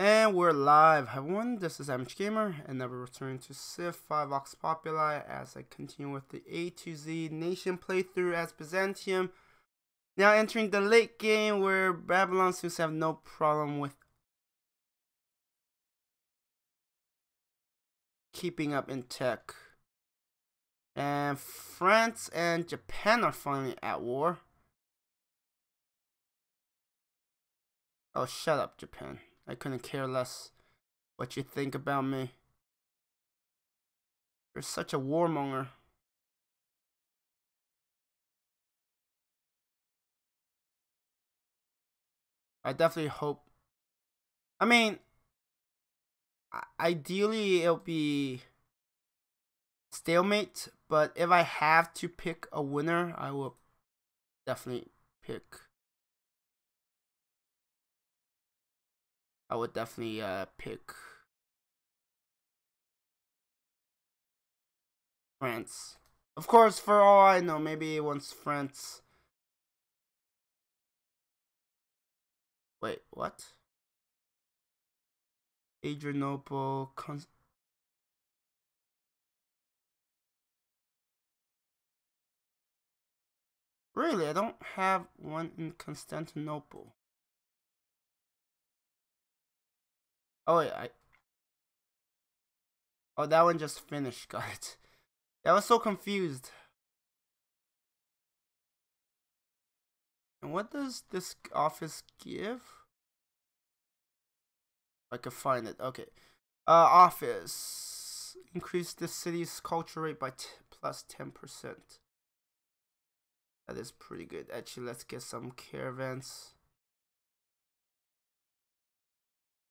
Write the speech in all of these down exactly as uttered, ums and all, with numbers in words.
And we're live. Hi everyone, this is amateurgamer eighty-eight, and now we're returning to Civ five Vox Populi as I continue with the A to Z nation playthrough as Byzantium. Now entering the late game where Babylon seems to have no problem with keeping up in tech. And France and Japan are finally at war. Oh, shut up, Japan. I couldn't care less what you think about me. You're such a warmonger. I definitely hope. I mean, ideally it'll be stalemate, but if I have to pick a winner, I will definitely pick. I would definitely uh, pick France. Of course, for all I know, maybe once France. Wait, what? Adrianople. Con really, I don't have one in Constantinople. Oh yeah, I oh that one just finished, got it. I was so confused. And what does this office give? I could find it. Okay, uh, office increase the city's culture rate by t plus ten percent. That is pretty good. Actually, let's get some caravans.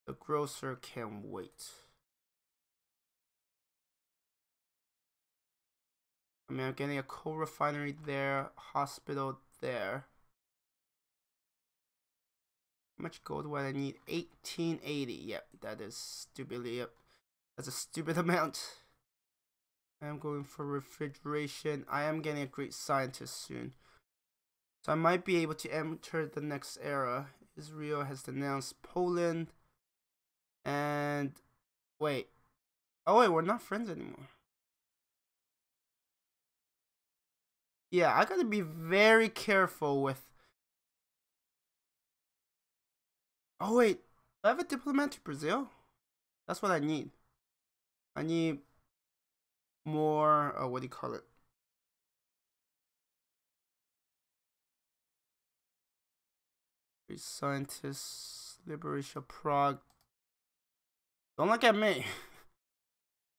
The grocer can wait. I mean, I'm getting a coal refinery there, hospital there. How much gold would I need? eighteen eighty. Yep, that is stupidly. Yep, that's a stupid amount. I'm going for refrigeration. I am getting a great scientist soon, so I might be able to enter the next era. Israel has denounced Poland. And wait, oh wait, we're not friends anymore. Yeah, I gotta be very careful with. Oh wait, do I have a diplomat to Brazil? That's what I need. I need more. Oh, what do you call it? Free scientists, liberation, Prague. Don't look at me.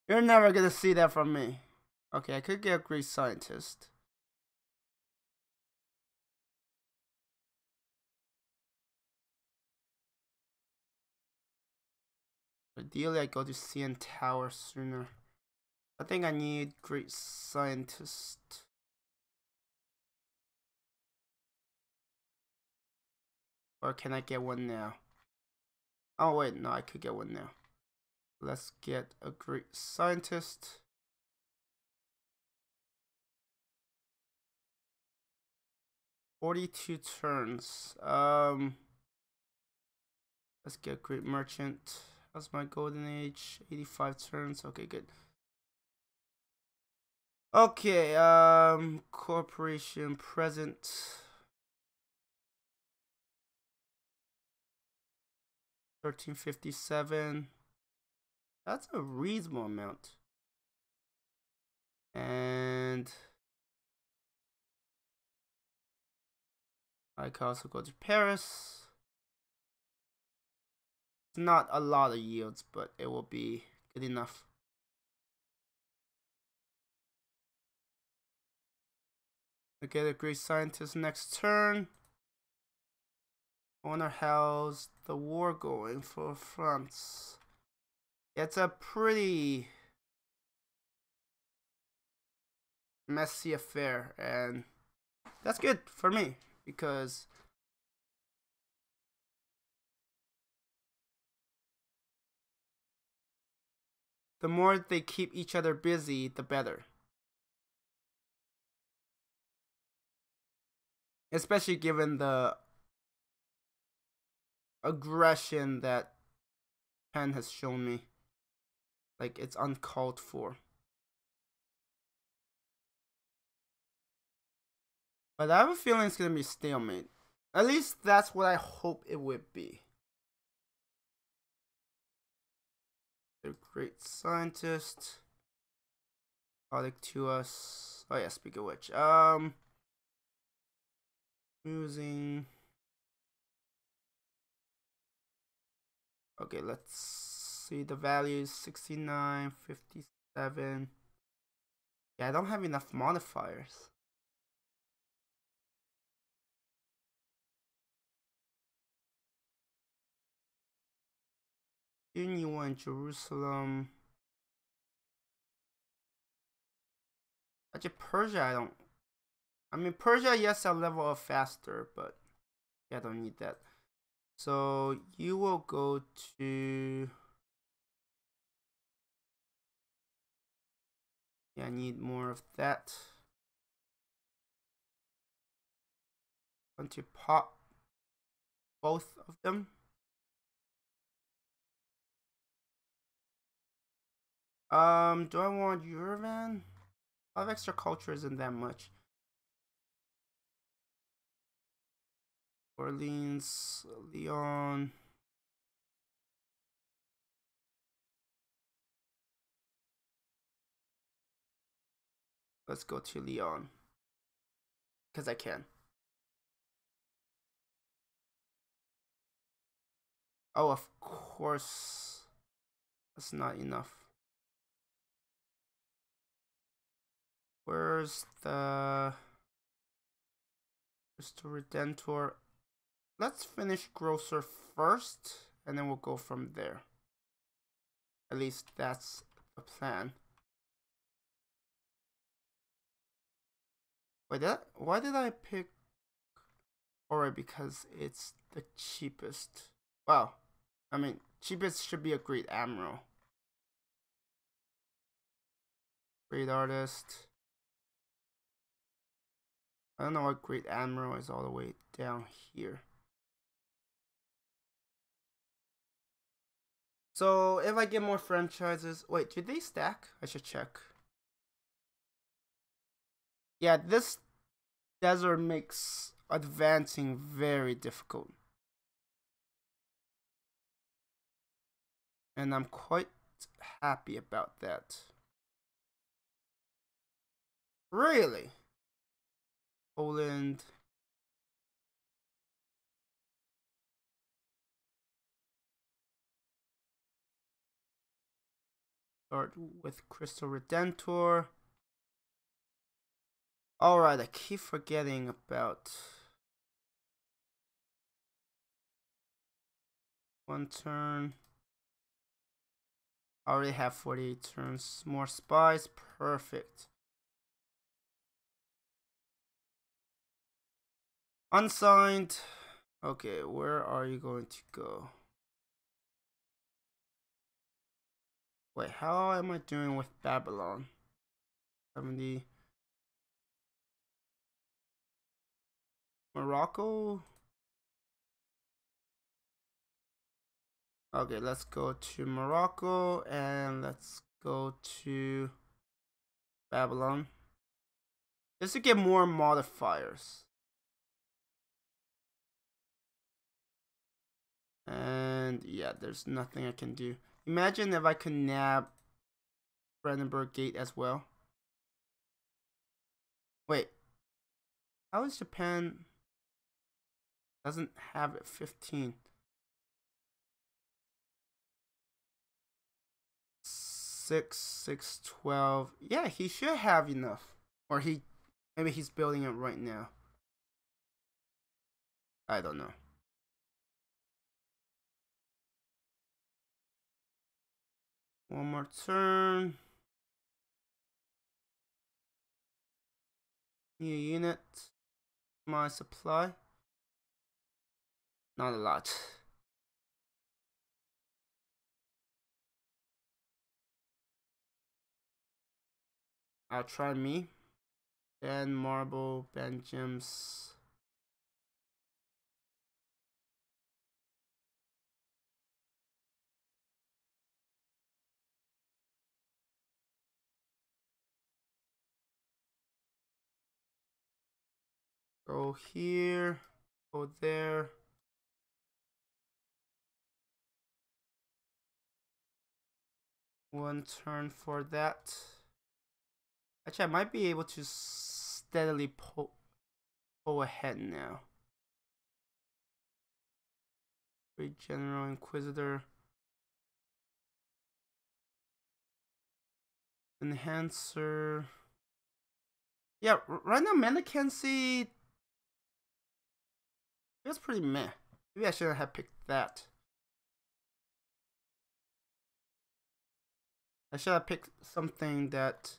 You're never gonna see that from me. Okay, I could get a great scientist. Ideally, I go to C N Tower sooner. I think I need great scientist. Or can I get one now? Oh wait, no, I could get one now. Let's get a great scientist. forty-two turns. Um, let's get a great merchant. How's my golden age? eighty-five turns. Okay, good. Okay, um, corporation present. thirteen fifty-seven. That's a reasonable amount. And I can also go to Paris. It's not a lot of yields, but it will be good enough. I get a great scientist next turn. I wonder how's the war going for France. It's a pretty messy affair, and that's good for me because the more they keep each other busy, the better. Especially given the aggression that Japan has shown me. Like, it's uncalled for. But I have a feeling it's gonna be stalemate. At least that's what I hope it would be. They're great scientists. Product to us. Oh yeah, speak of which. Um using Okay, let's see the values. Sixty-nine, fifty-seven. Yeah, I don't have enough modifiers. Genoa and Jerusalem. Actually, Persia, I don't. I mean, Persia, yes, I'll level up faster, but yeah, I don't need that. So you will go to. Yeah, I need more of that. Want to pop both of them? Um, do I want Eurovan? Five extra culture isn't that much. Orleans, Leon. Let's go to Leon. Because I can. Oh, of course. That's not enough. Where's the Cristo Redentor? Let's finish Grocer first, and then we'll go from there. At least that's the plan. Wait, that, why did I pick? Alright, because it's the cheapest. Wow, I mean, cheapest should be a great admiral. Great artist. I don't know what great admiral is all the way down here. So if I get more franchises, wait, do they stack? I should check. Yeah, this desert makes advancing very difficult. And I'm quite happy about that. Really? Poland. Start with Cristo Redentor. Alright, I keep forgetting about one turn. I already have forty-eight turns. More spies. Perfect. Unsigned. Okay, where are you going to go? Wait, how am I doing with Babylon? seventy. Morocco? Okay, let's go to Morocco and let's go to Babylon. Just to get more modifiers. And yeah, there's nothing I can do. Imagine if I could nab Brandenburg Gate as well. Wait, how is Japan doesn't have it fifteen? six, six, twelve. Yeah, he should have enough. Or he, maybe he's building it right now. I don't know. One more turn. New unit. My supply. Not a lot. I'll try me. Then marble, band gems. Go here, go there. One turn for that. Actually, I might be able to steadily pull, pull ahead now. Great General Inquisitor. Enhancer. Yeah, right now Mendicancy feels pretty meh. Maybe I shouldn't have picked that. I should have picked something that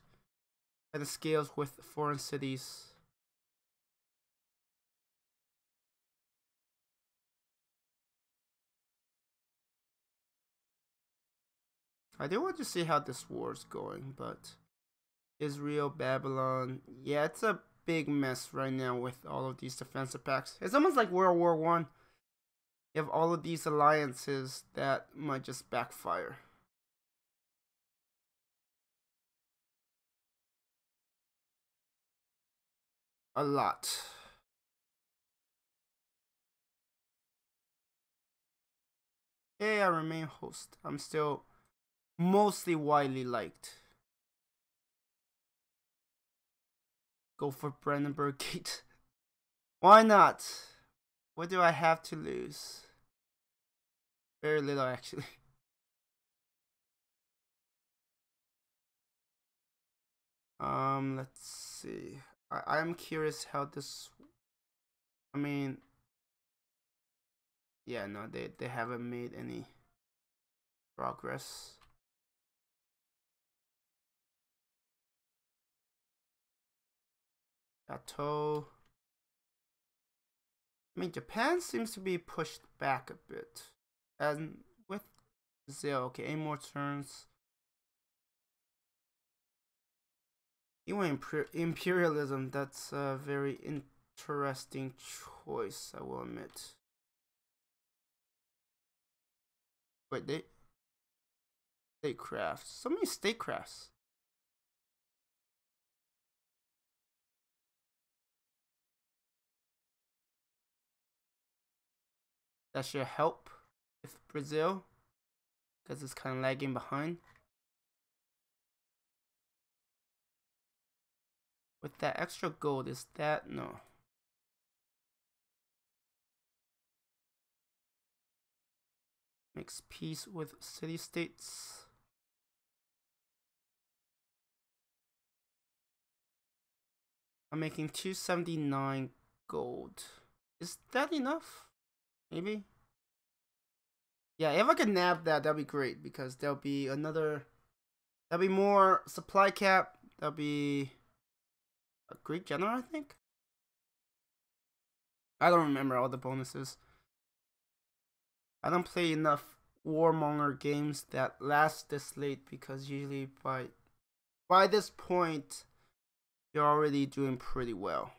kind of scales with foreign cities. I do want to see how this war is going, but Israel, Babylon, yeah, it's a big mess right now with all of these defensive pacts. It's almost like World War One. You have all of these alliances that might just backfire. A lot. Yeah, I remain host. I'm still mostly widely liked. Go for Brandenburg Gate. Why not? What do I have to lose? Very little, actually. Um, let's see. I I'm curious how this. I mean, yeah, no, they they haven't made any progress. Plateau. I mean, Japan seems to be pushed back a bit, and with Brazil. Okay, eight more turns. Even imperialism, that's a very interesting choice, I will admit. Wait, they... Statecrafts. So many statecrafts. That should help with Brazil, because it's kind of lagging behind. With that extra gold, is that? No. Makes peace with city-states. I'm making two seventy-nine gold. Is that enough? Maybe? Yeah, if I could nab that, that'd be great, because there'll be another... There'll be more supply cap. There'll be... A Greek general, I think. I don't remember all the bonuses. I don't play enough warmonger games that last this late, because usually by by this point you're already doing pretty well.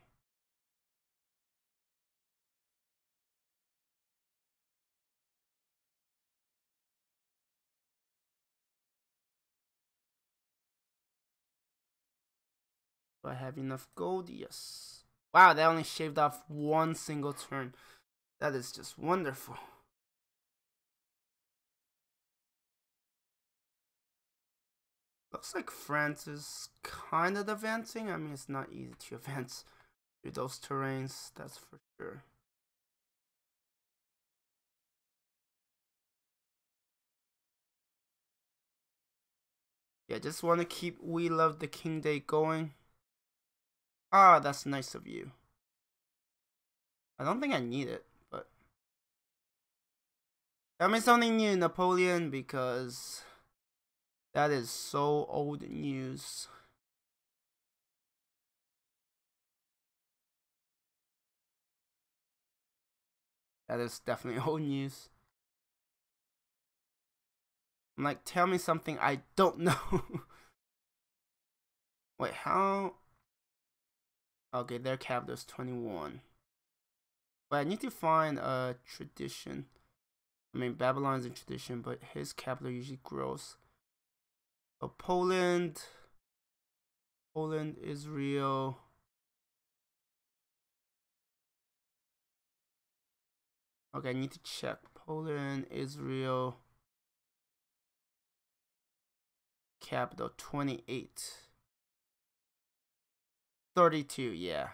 Do I have enough gold? Yes. Wow, that only shaved off one single turn. That is just wonderful. Looks like France is kind of advancing. I mean, it's not easy to advance through those terrains, that's for sure. Yeah, just want to keep We Love the King Day going. Ah, that's nice of you. I don't think I need it, but... I mean, something new, Napoleon, because... That is so old news. That is definitely old news. I'm like, tell me something I don't know. Wait, how... Okay, their capital is twenty-one. But I need to find a tradition. I mean, Babylon's in tradition, but his capital usually grows. So Poland, Poland, Israel, Okay, I need to check Poland, Israel, capital twenty-eight, thirty-two, yeah.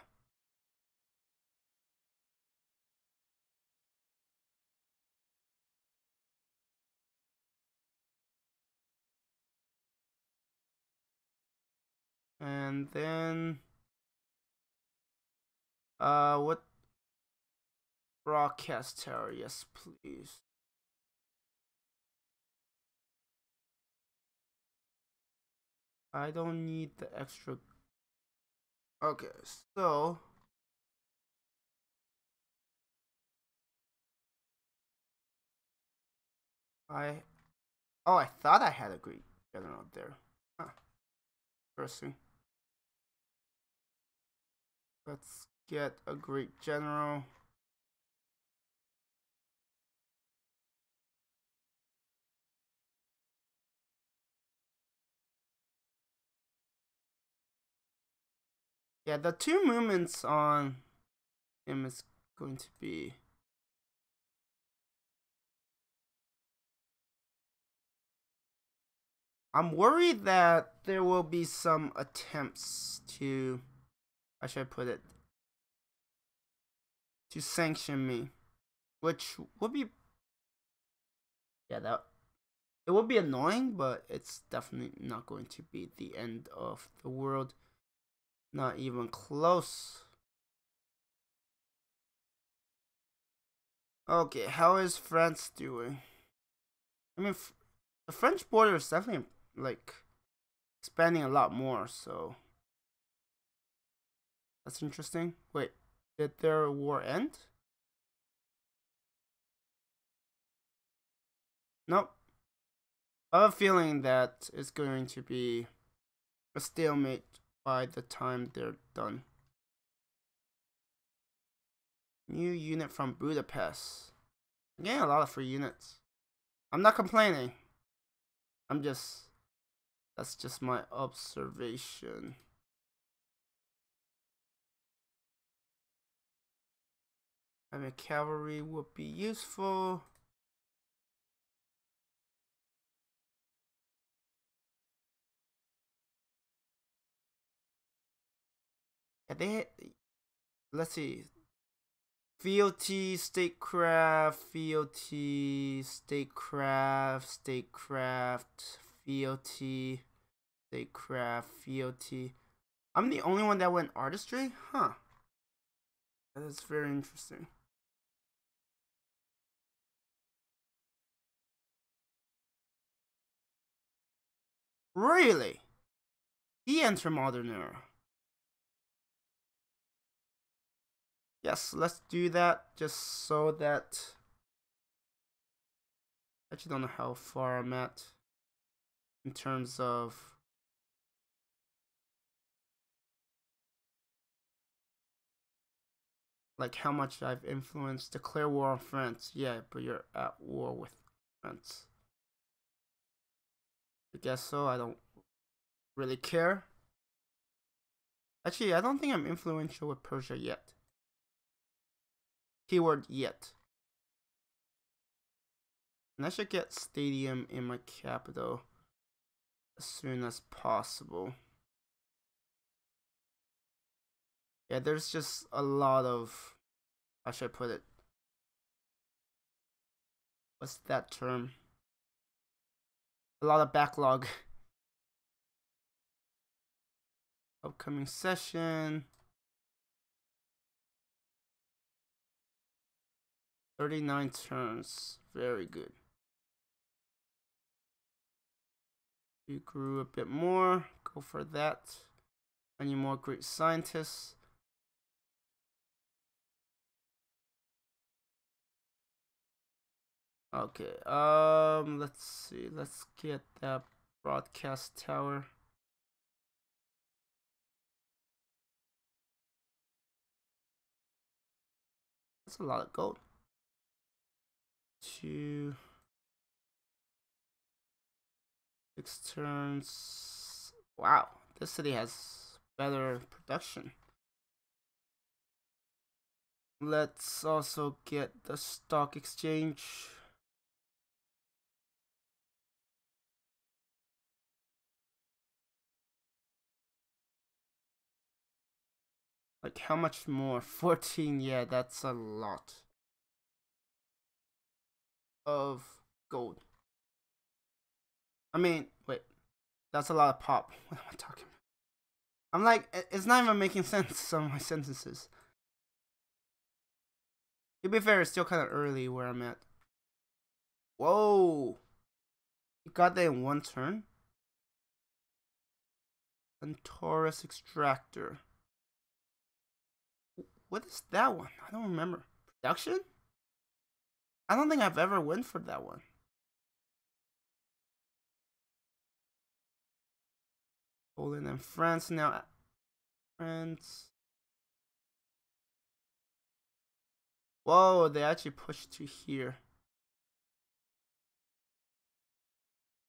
And then, uh, what broadcast tower? Yes, please. I don't need the extra. Okay, so I, oh, I thought I had a Greek general there. Huh. Interesting. Let's get a Greek general. Yeah, the two movements on him is going to be I'm worried that there will be some attempts to I should put it to sanction me, which would be yeah that it would be annoying, but it's definitely not going to be the end of the world, not even close. Okay, how is France doing? I mean, f the French border is definitely like expanding a lot more, so that's interesting. Wait, did their war end? Nope. I have a feeling that it's going to be a stalemate by the time they're done. New unit from Budapest. I'm getting a lot of free units. I'm not complaining. I'm just, that's just my observation. I mean, cavalry would be useful. And they, let's see, fealty, statecraft, fealty, statecraft, statecraft, fealty, statecraft, fealty. I'm the only one that went artistry, huh? That is very interesting. Really? He entered modern era. Yes, let's do that just so that I actually don't know how far I'm at in terms of like how much I've influenced. Declare war on France. Yeah, but you're at war with France. I guess so. I don't really care. Actually, I don't think I'm influential with Persia yet. Keyword yet. And I should get stadium in my capital as soon as possible. Yeah, there's just a lot of, how should I put it? What's that term? A lot of backlog. Upcoming session. thirty-nine turns, very good. You grew a bit more, go for that. I need more great scientists. Okay, um, let's see, let's get that broadcast tower. That's a lot of gold. Two, six turns. Wow, this city has better production. Let's also get the stock exchange. Like how much more? fourteen, yeah, that's a lot of gold. I mean, wait, that's a lot of pop. What am I talking about? I'm like, it's not even making sense, some of my sentences. To be fair, it's still kind of early where I'm at. Whoa! You got that in one turn? Centaurus Extractor. What is that one? I don't remember. Production? I don't think I've ever went for that one. Poland and France now. France. Whoa, they actually pushed to here.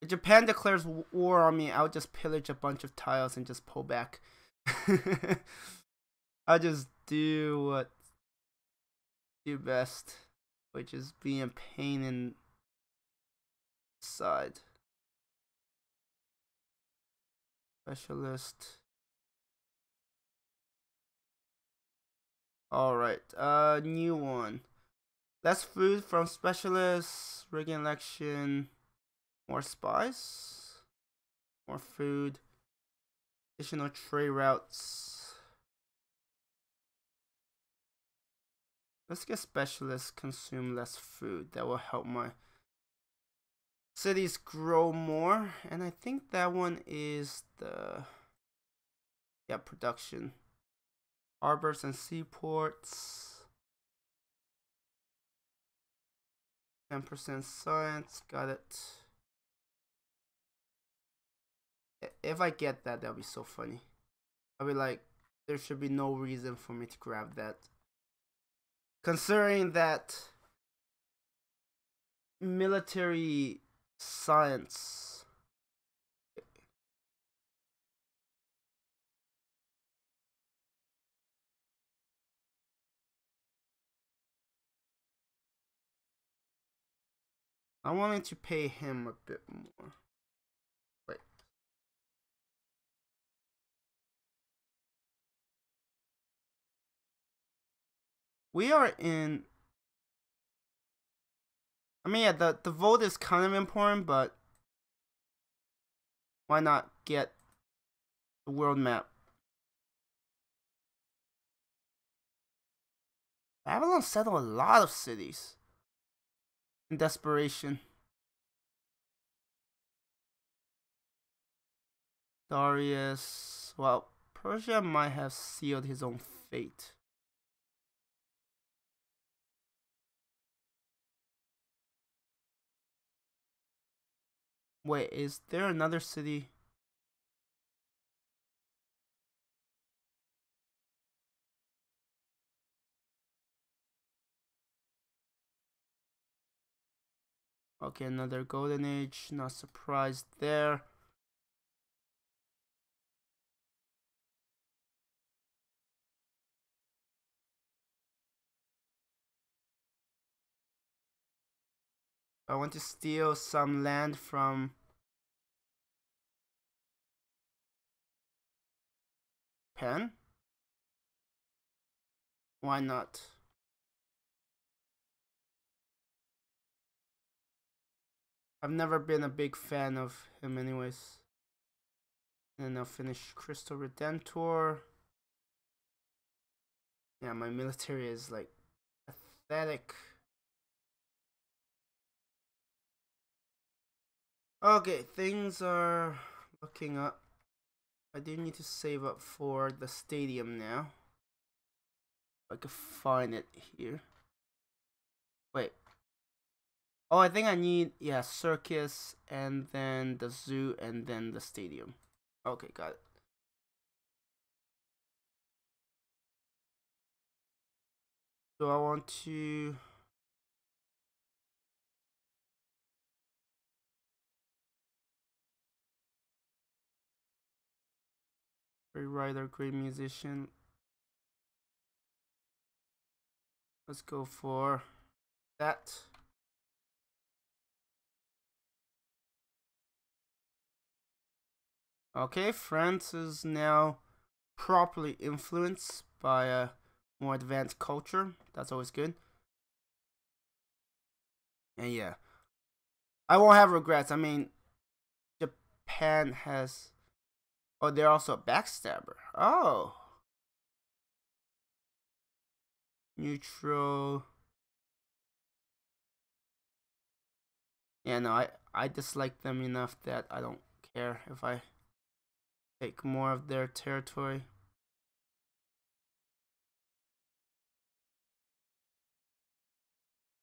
If Japan declares war on me, I'll just pillage a bunch of tiles and just pull back. I just do what I do best, which is being a pain in the side. Specialist. Alright, uh, new one. Less food from specialists, rigging election, more spies, more food, additional trade routes. Let's get specialists consume less food. That will help my cities grow more. And I think that one is the, yeah, production. Harbors and seaports. ten percent science. Got it. If I get that, that'll be so funny. I'll be like, there should be no reason for me to grab that. Considering that military science. I wanted to pay him a bit more. Wait. We are in... I mean, yeah, the, the vote is kind of important, but... Why not get the world map? Babylon settled a lot of cities. In desperation. Darius. Well, Persia might have sealed his own fate. Wait, is there another city? Okay, another golden age, not surprised there. I want to steal some land from Japan. Why not? I've never been a big fan of him anyways. And I'll finish Cristo Redentor. Yeah, my military is like pathetic. Okay, things are looking up. I do need to save up for the stadium now. I can find it here. Wait. Oh, I think I need, yeah, circus, and then the zoo, and then the stadium. Okay, got it. So I want to... Great writer, great musician. Let's go for that. Okay, France is now properly influenced by a more advanced culture. That's always good. And yeah, I won't have regrets. I mean, Japan has... Oh, they're also a backstabber. Oh. Neutral. Yeah, no, I, I dislike them enough that I don't care if I take more of their territory.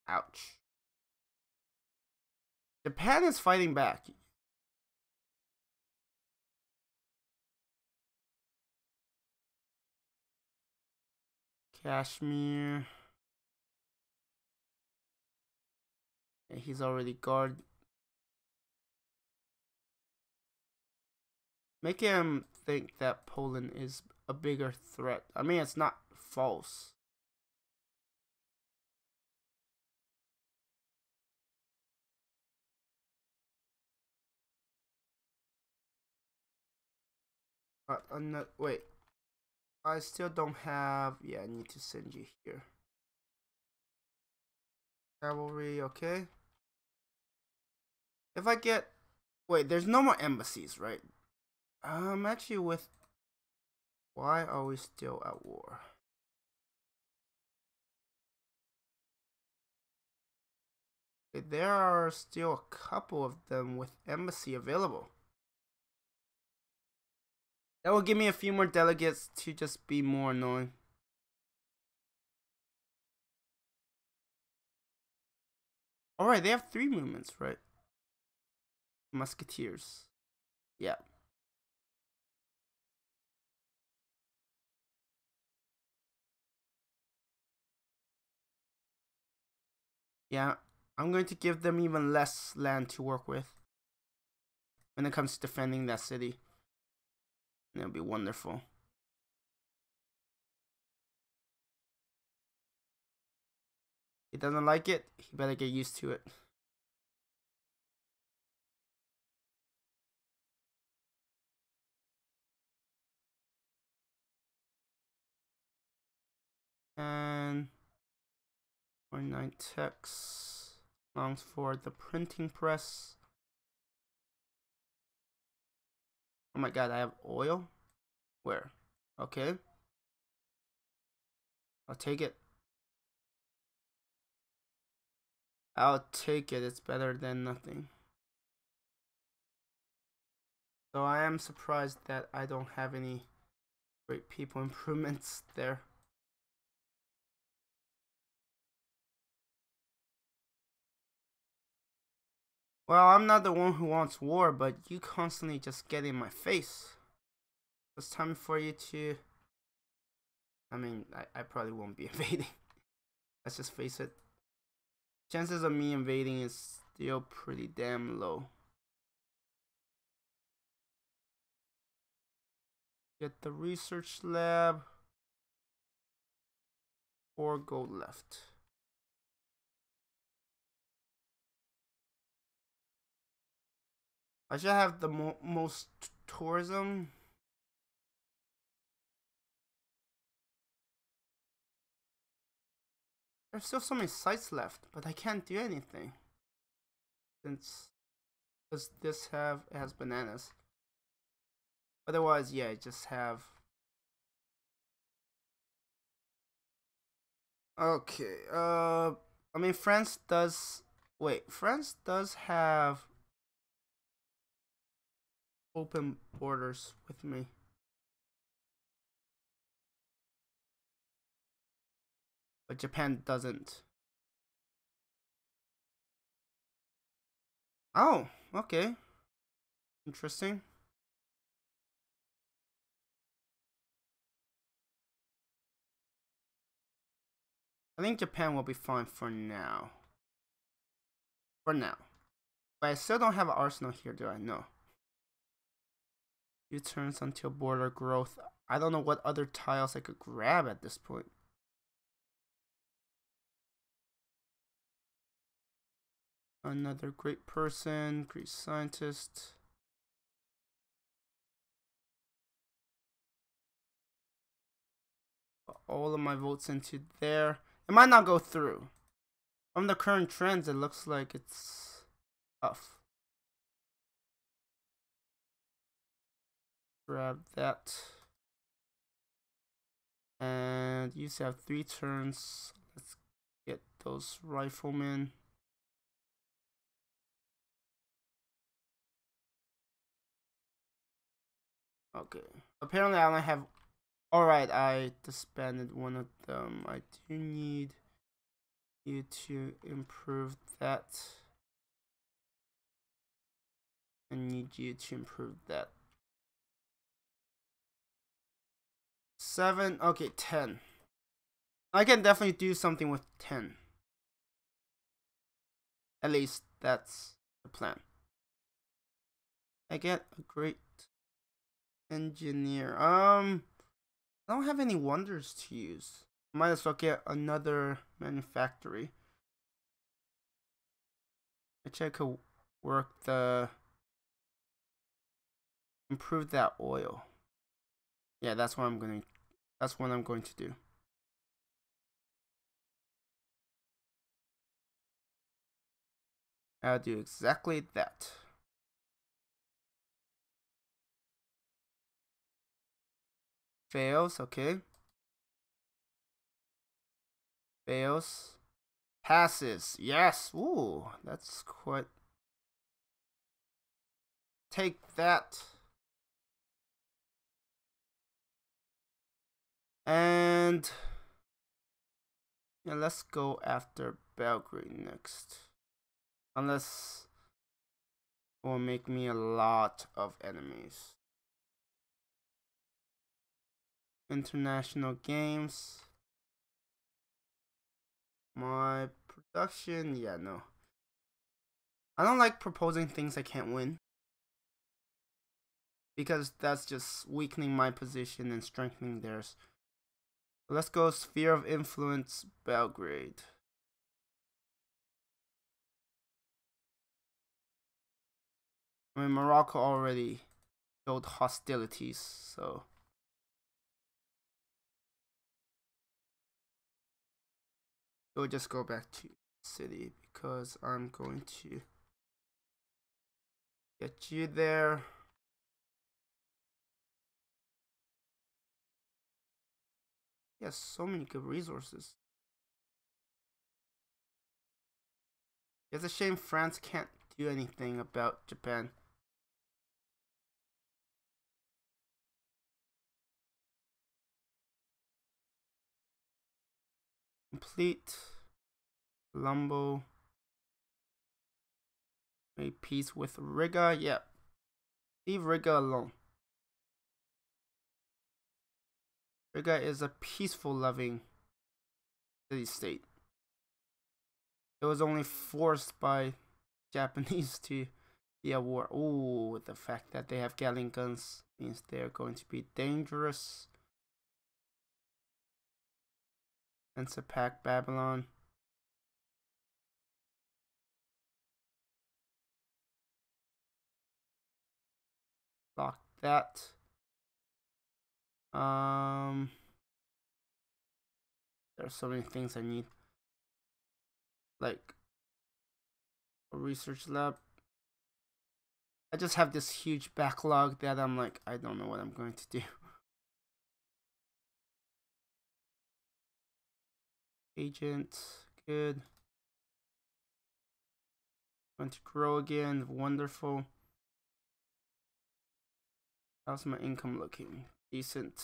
Ouch. Japan is fighting back. Kashmir. Yeah, he's already guard. Make him think that Poland is a bigger threat. I mean, it's not false. But I'm not, wait, I still don't have, yeah, I need to send you here. Cavalry, okay. If I get, wait, there's no more embassies, right? I'm actually with, why are we still at war? Okay, there are still a couple of them with embassy available. That will give me a few more delegates to just be more annoying. Alright, they have three movements, right? Musketeers. Yeah. Yeah, I'm going to give them even less land to work with when it comes to defending that city. That'd be wonderful. He doesn't like it, he better get used to it. And forty-nine text longs for the printing press. Oh my god, I have oil? Where? Okay. I'll take it. I'll take it. It's better than nothing. So I am surprised that I don't have any great people improvements there. Well, I'm not the one who wants war, but you constantly just get in my face. It's time for you to... I mean, I, I probably won't be invading. Let's just face it. Chances of me invading is still pretty damn low. Get the research lab. Four gold left. I should have the mo most tourism. There's still so many sites left, but I can't do anything. Since does this have, it has bananas. Otherwise, yeah, I just have. Okay, uh, I mean France does, wait, France does have open borders with me. But Japan doesn't. Oh, okay. Interesting. I think Japan will be fine for now. For now. But I still don't have an arsenal here, do I? No. Few turns until border growth. I don't know what other tiles I could grab at this point. Another great person, great scientist. All of my votes into there. It might not go through. From the current trends, it looks like it's tough. Grab that. And you used to have three turns. Let's get those riflemen. Okay. Apparently I only have... Alright, I disbanded one of them. I do need you to improve that. I need you to improve that. Seven, okay, ten. I can definitely do something with ten. At least that's the plan. I get a great engineer. Um, I don't have any wonders to use. Might as well get another manufactory. Which I could work the... Improve that oil. Yeah, that's what I'm gonna... That's what I'm going to do. I'll do exactly that. Fails, okay. Fails. Passes, yes! Ooh, that's quite... Take that. And yeah, let's go after Belgrade next. Unless it will make me a lot of enemies. International games. My production, yeah, no. I don't like proposing things I can't win. Because that's just weakening my position and strengthening theirs. Let's go Sphere of Influence, Belgrade. I mean, Morocco already showed hostilities, so... We'll just go back to city, because I'm going to get you there. He has so many good resources. It's a shame France can't do anything about Japan. Complete. Colombo. Make peace with Riga. Yep. Yeah. Leave Riga alone. Riga is a peaceful, loving city-state. It was only forced by Japanese to be at war. Ooh, the fact that they have Gatling guns means they're going to be dangerous. And to pack Babylon. Lock that. Um, there are so many things I need, like a research lab. I just have this huge backlog that I'm like, I don't know what I'm going to do. Agent, good. Going to grow again, wonderful. How's my income looking? Decent.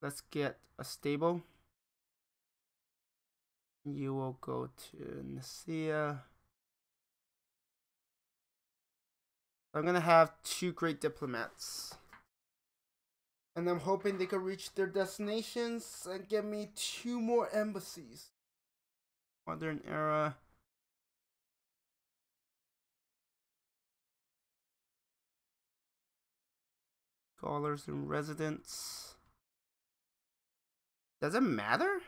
Let's get a stable. You will go to Nicaea. I'm gonna have two great diplomats. And I'm hoping they can reach their destinations and get me two more embassies. Modern era. Scholars and residents. Does it matter?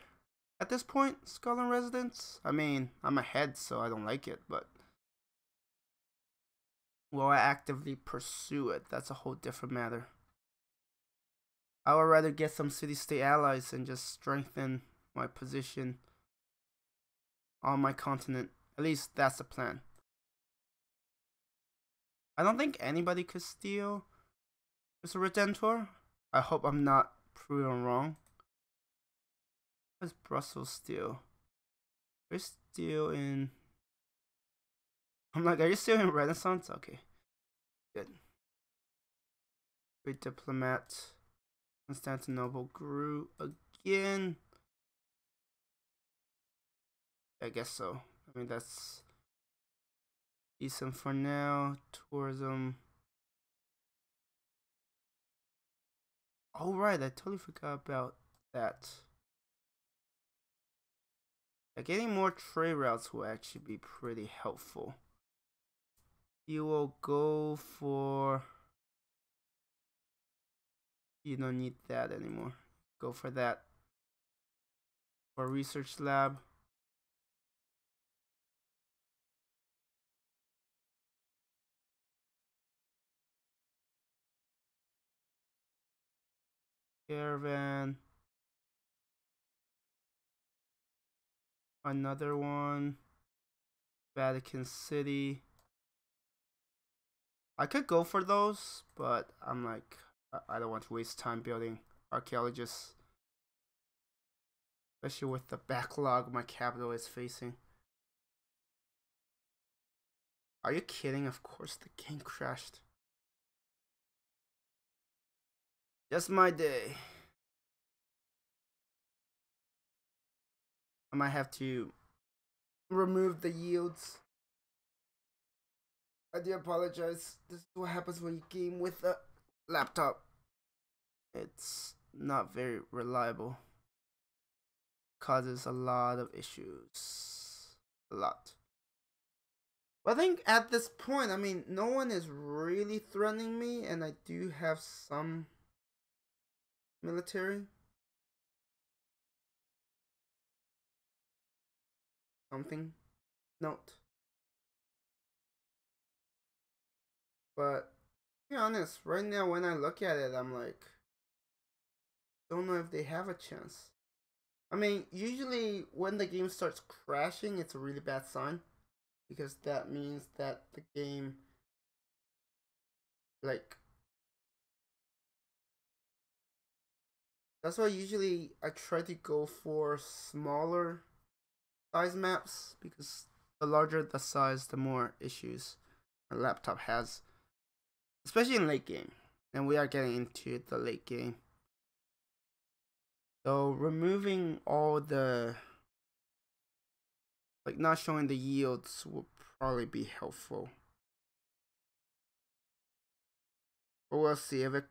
at this point, Skull and Residence? I mean, I'm ahead, so I don't like it, but... will I actively pursue it? That's a whole different matter. I would rather get some city-state allies and just strengthen my position on my continent. At least that's the plan. I don't think anybody could steal Cristo Redentor. I hope I'm not proven wrong. What is Brussels steal? Are you still in... I'm like, are you still in Renaissance? Okay. Good. Great diplomat. Constantinople grew again. I guess so. I mean, that's... decent for now. Tourism. Oh right, I totally forgot about that. Like, getting more trade routes will actually be pretty helpful. You will go for... you don't need that anymore. Go for that. For research lab. Caravan. Another one. Vatican City. I could go for those, but I'm like, I don't want to waste time building archaeologists. Especially with the backlog my capital is facing. Are you kidding? Of course the game crashed. Just my day. I might have to remove the yields. I do apologize. This is what happens when you game with a laptop. It's not very reliable. Causes a lot of issues. A lot. But I think at this point, I mean, no one is really threatening me, and I do have some military. Something. Note. But to be honest, right now when I look at it, I'm like, don't know if they have a chance. I mean, usually when the game starts crashing, it's a really bad sign. Because that means that the game, like, that's why usually I try to go for smaller size maps, because the larger the size, the more issues my laptop has, especially in late game, and we are getting into the late game. So removing all the, like, not showing the yields will probably be helpful, but we'll see if it,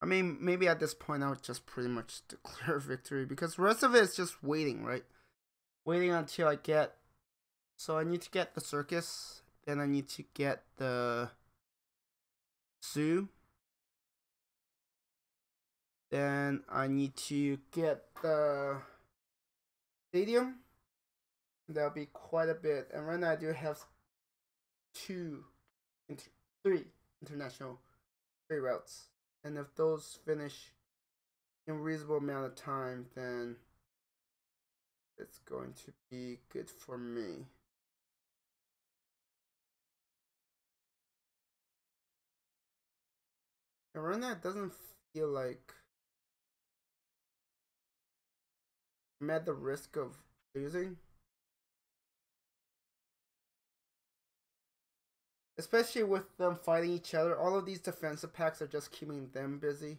I mean, maybe at this point I would just pretty much declare victory, because the rest of it is just waiting, right? Waiting until I get... so I need to get the circus, then I need to get the zoo, then I need to get the stadium. That'll be quite a bit, and right now I do have two, inter three international trade routes. And if those finish in a reasonable amount of time, then it's going to be good for me. And right now it doesn't feel like I'm at the risk of losing. Especially with them fighting each other, all of these defensive packs are just keeping them busy.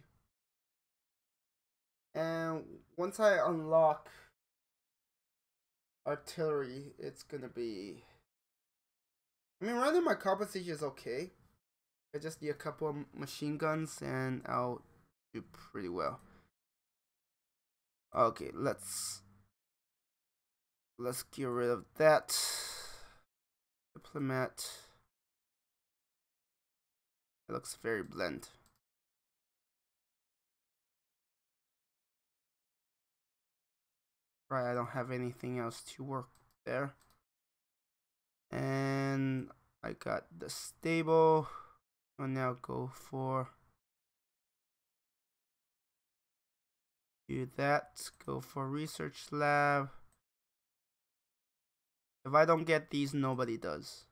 And once I unlock artillery, it's gonna be... I mean, right now my composition is okay. I just need a couple of machine guns and I'll do pretty well. Okay, let's... let's get rid of that. Diplomat. It looks very bland. right, I don't have anything else to work there. And I got the stable. I'll now go for do that. Go for research lab. If I don't get these, nobody does.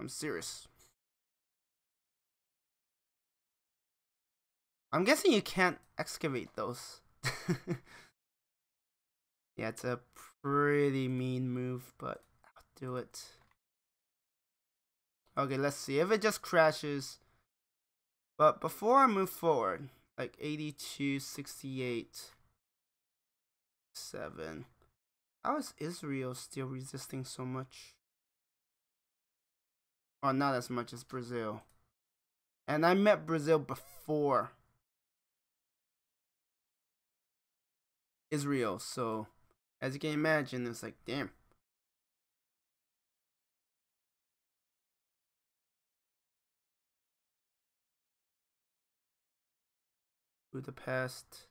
I'm serious. I'm guessing you can't excavate those. Yeah, it's a pretty mean move, but I'll do it. Okay, let's see if it just crashes. But before I move forward, like eighty-two, sixty-eight, seven. How is Israel still resisting so much? Or not as much as Brazil. And I met Brazil before Israel, so as you can imagine, it's like, damn. Budapest.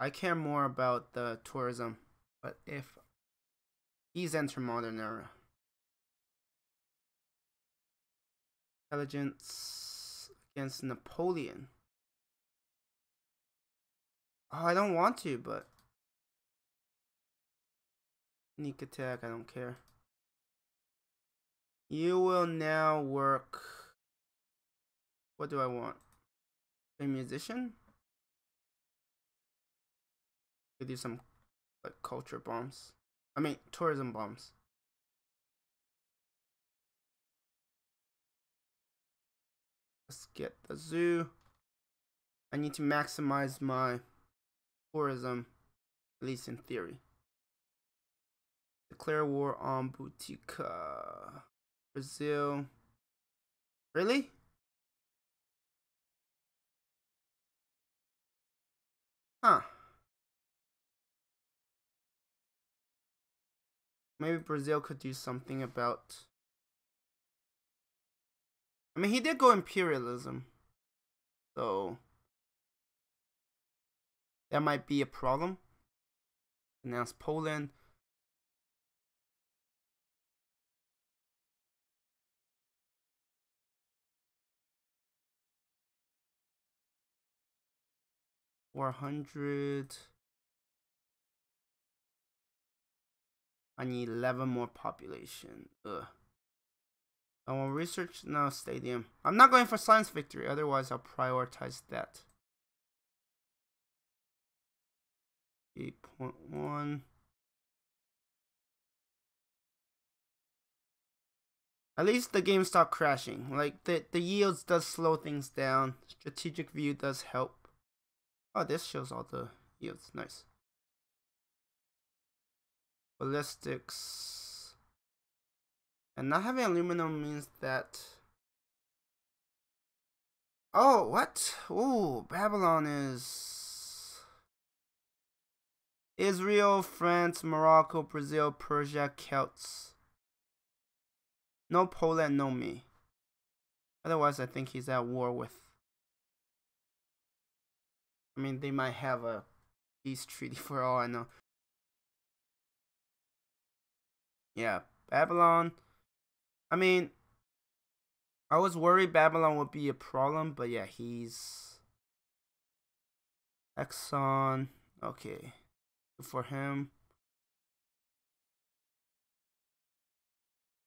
I care more about the tourism, but if he's enter modern era. Intelligence against Napoleon. Oh, I don't want to, but sneak attack, I don't care. You will now work. What do I want? A musician? Could do some like culture bombs. I mean, tourism bombs. Let's get the zoo. I need to maximize my tourism, at least in theory. Declare war on Boutica. Brazil. Really? Huh. Maybe Brazil could do something about... I mean, he did go imperialism. So... that might be a problem. Announce Poland. four hundred. I need eleven more population. Ugh. I want research now. Stadium. I'm not going for science victory. Otherwise, I'll prioritize that. eight point one. At least the game stopped crashing. Like the the yields does slow things down. Strategic view does help. Oh, this shows all the yields. Nice. Ballistics. And not having aluminum means that. Oh, what? Ooh, Babylon is. Israel, France, Morocco, Brazil, Persia, Celts. No Poland, no me. Otherwise, I think he's at war with. I mean, they might have a peace treaty for all I know. Yeah, Babylon. I mean, I was worried Babylon would be a problem, but yeah, he's... Exxon. Okay. For him,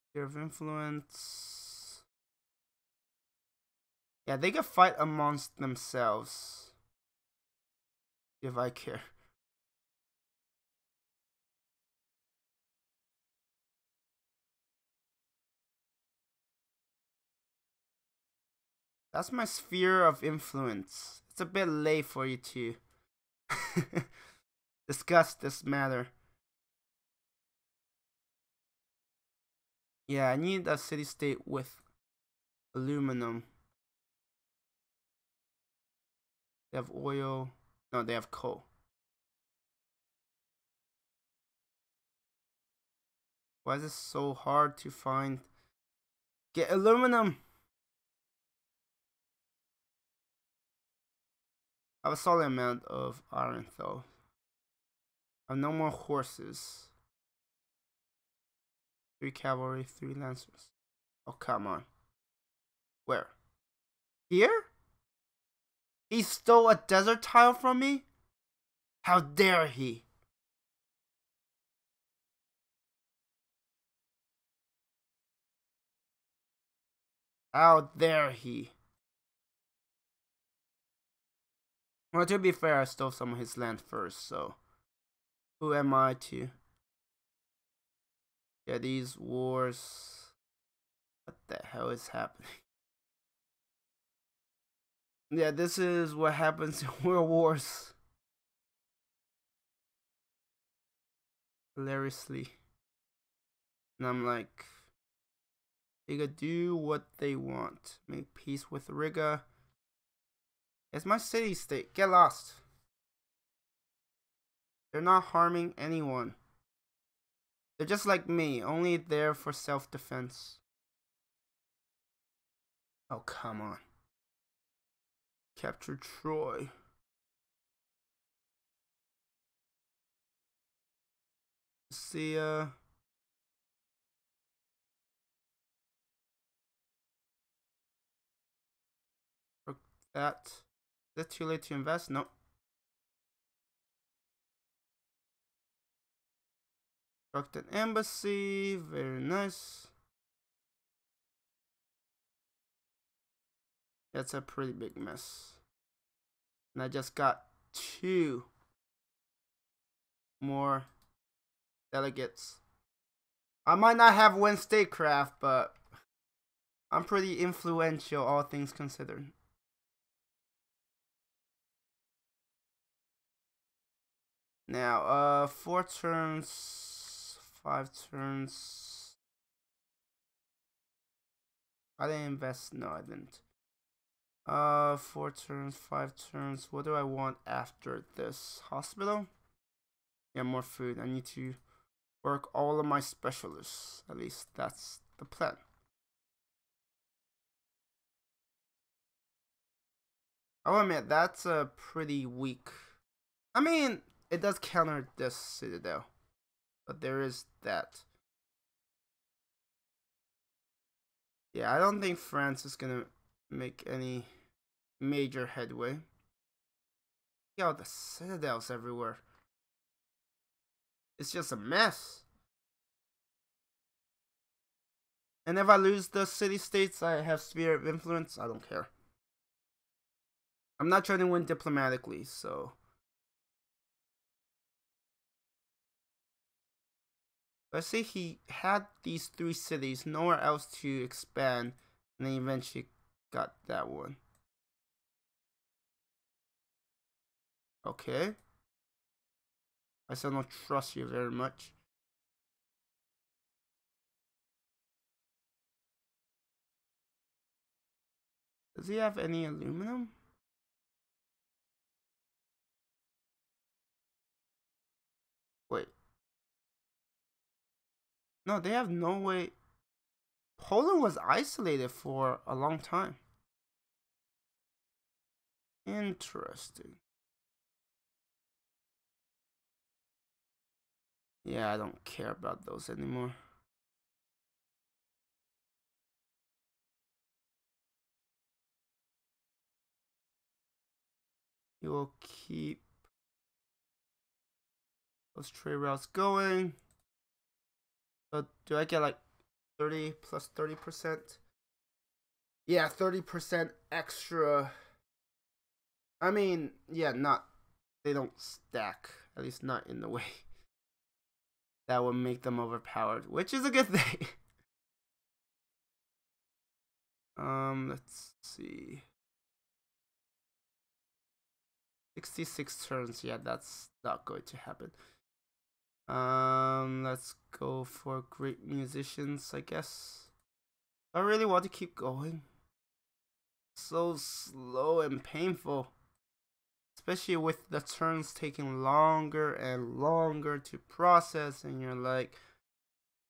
sphere of influence. Yeah, they can fight amongst themselves if I care. That's my sphere of influence. It's a bit late for you to discuss this matter. Yeah, I need a city-state with aluminum. They have oil. No, they have coal. Why is it so hard to find? Get aluminum! I have a solid amount of iron though. I have no more horses. Three cavalry, three lancers. Oh, come on. Where? Here? He stole a desert tile from me? How dare he? How dare he? Well, to be fair, I stole some of his land first, so who am I to? Yeah, these wars. What the hell is happening? Yeah, this is what happens in world wars. Hilariously. And I'm like, they could do what they want. Make peace with Riga. It's my city state. Get lost. They're not harming anyone. They're just like me, only there for self-defense. Oh, come on. Capture Troy. See ya. That. Is it too late to invest? No. Construct an embassy. Very nice. That's a pretty big mess. And I just got two more delegates. I might not have won statecraft, but I'm pretty influential, all things considered. Now, uh, four turns, five turns. I didn't invest. No, I didn't. Uh, four turns, five turns. What do I want after this? Hospital? Yeah, more food. I need to work all of my specialists. At least that's the plan. I'll admit, that's a pretty weak. I mean, it does counter this citadel, but there is that. Yeah, I don't think France is gonna make any major headway. Yo, the citadels everywhere. It's just a mess. And if I lose the city-states, I have sphere of influence. I don't care. I'm not trying to win diplomatically, so. I see he had these three cities, nowhere else to expand, and then eventually got that one. Okay. I still don't trust you very much. Does he have any aluminum? No, they have no way. Poland was isolated for a long time. Interesting. Yeah, I don't care about those anymore. You will keep those trade routes going. So do I get like thirty plus thirty percent? Yeah, thirty percent extra. I mean, yeah, not they don't stack, at least not in the way that would make them overpowered, which is a good thing. um, let's see, sixty-six turns. Yeah, that's not going to happen. Um, let's go for great musicians, I guess. I really want to keep going. So slow and painful. Especially with the turns taking longer and longer to process, and you're like,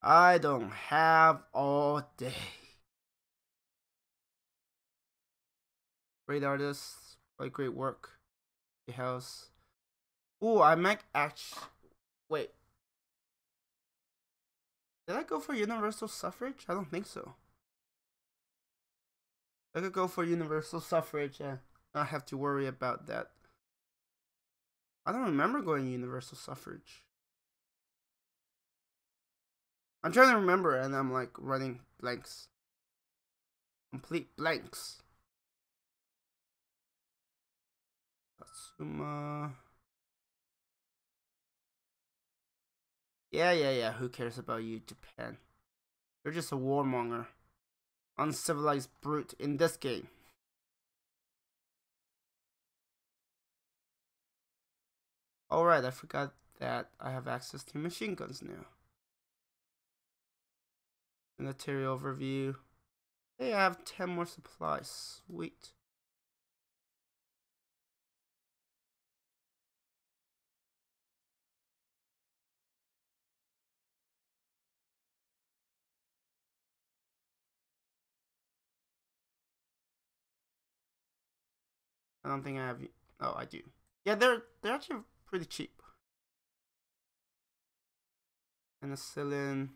I don't have all day. Great artists, like great work. house. Ooh, I might actually... Wait. Did I go for universal suffrage? I don't think so. I could go for universal suffrage and not have to worry about that. I don't remember going universal suffrage. I'm trying to remember and I'm like running blanks. Complete blanks. Katsuma. Yeah, yeah, yeah. Who cares about you, Japan? You're just a warmonger. Uncivilized brute in this game. Alright, I forgot that I have access to machine guns now. Military overview. Hey, I have ten more supplies. Sweet. I don't think I have. Oh, I do. Yeah, they're they're actually pretty cheap. Penicillin.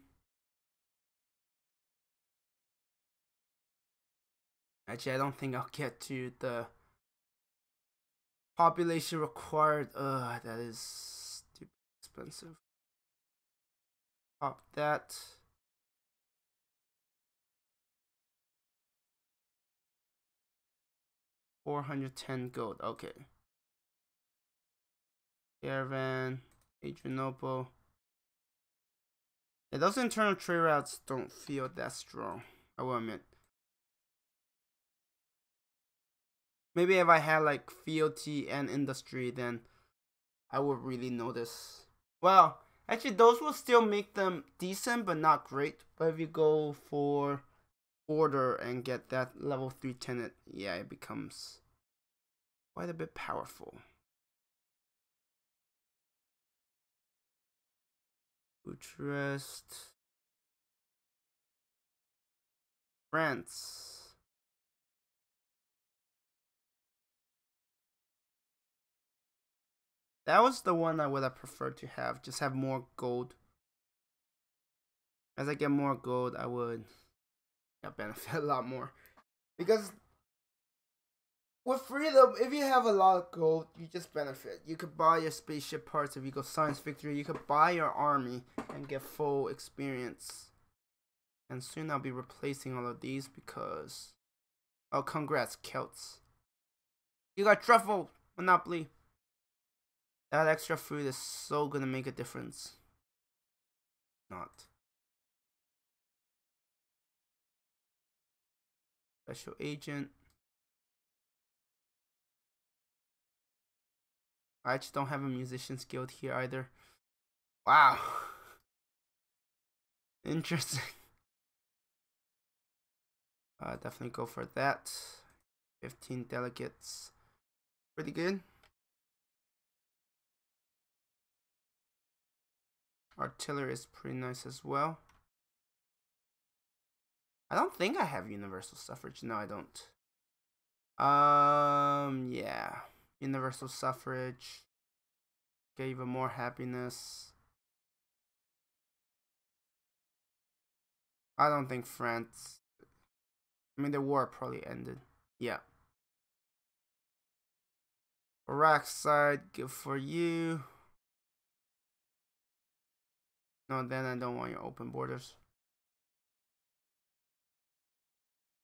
Actually, I don't think I'll get to the population required. Ugh, that is stupid expensive. Pop that. four hundred ten gold, okay. Caravan, Adrianople. Yeah, those internal trade routes don't feel that strong, I will admit. Maybe if I had like fealty and industry, then I would really notice. Well, actually those will still make them decent, but not great. But if you go for order and get that level three tenant, yeah, it becomes quite a bit powerful. Utrecht, France. That was the one I would have preferred to have, just have more gold. As I get more gold, I would... I benefit a lot more, because with freedom, if you have a lot of gold, you just benefit. You could buy your spaceship parts if you go science victory. You could buy your army and get full experience. And soon I'll be replacing all of these because, oh, congrats Celts! You got truffle monopoly. That extra food is so gonna make a difference. Not. Special agent. I just don't have a musician's guild here either. Wow. Interesting. Uh, definitely go for that. fifteen delegates. Pretty good. Artillery is pretty nice as well. I don't think I have universal suffrage. No, I don't. Um, yeah. Universal suffrage. Get even more happiness. I don't think France... I mean, the war probably ended. Yeah. Iraq side, good for you. No, then I don't want your open borders.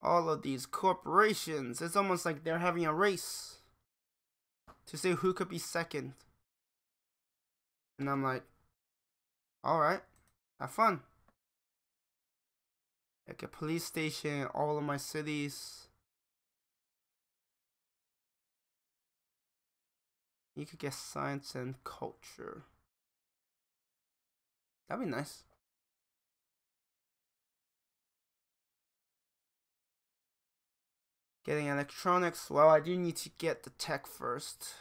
All of these corporations, it's almost like they're having a race to see who could be second. And I'm like, alright, have fun. Like a police station in all of my cities. You could get science and culture. That'd be nice. Getting electronics, well, I do need to get the tech first,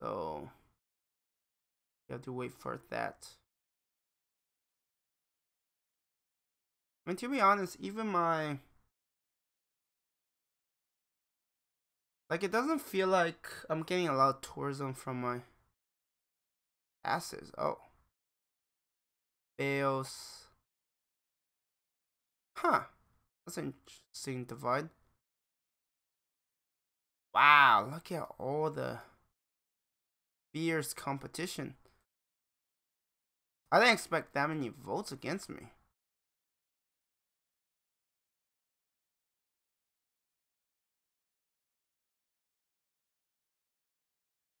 so you have to wait for that. I mean, to be honest, even my Like, it doesn't feel like I'm getting a lot of tourism from my asses. Oh. Bales. Huh. That's an interesting divide. Wow, look at all the fierce competition. I didn't expect that many votes against me.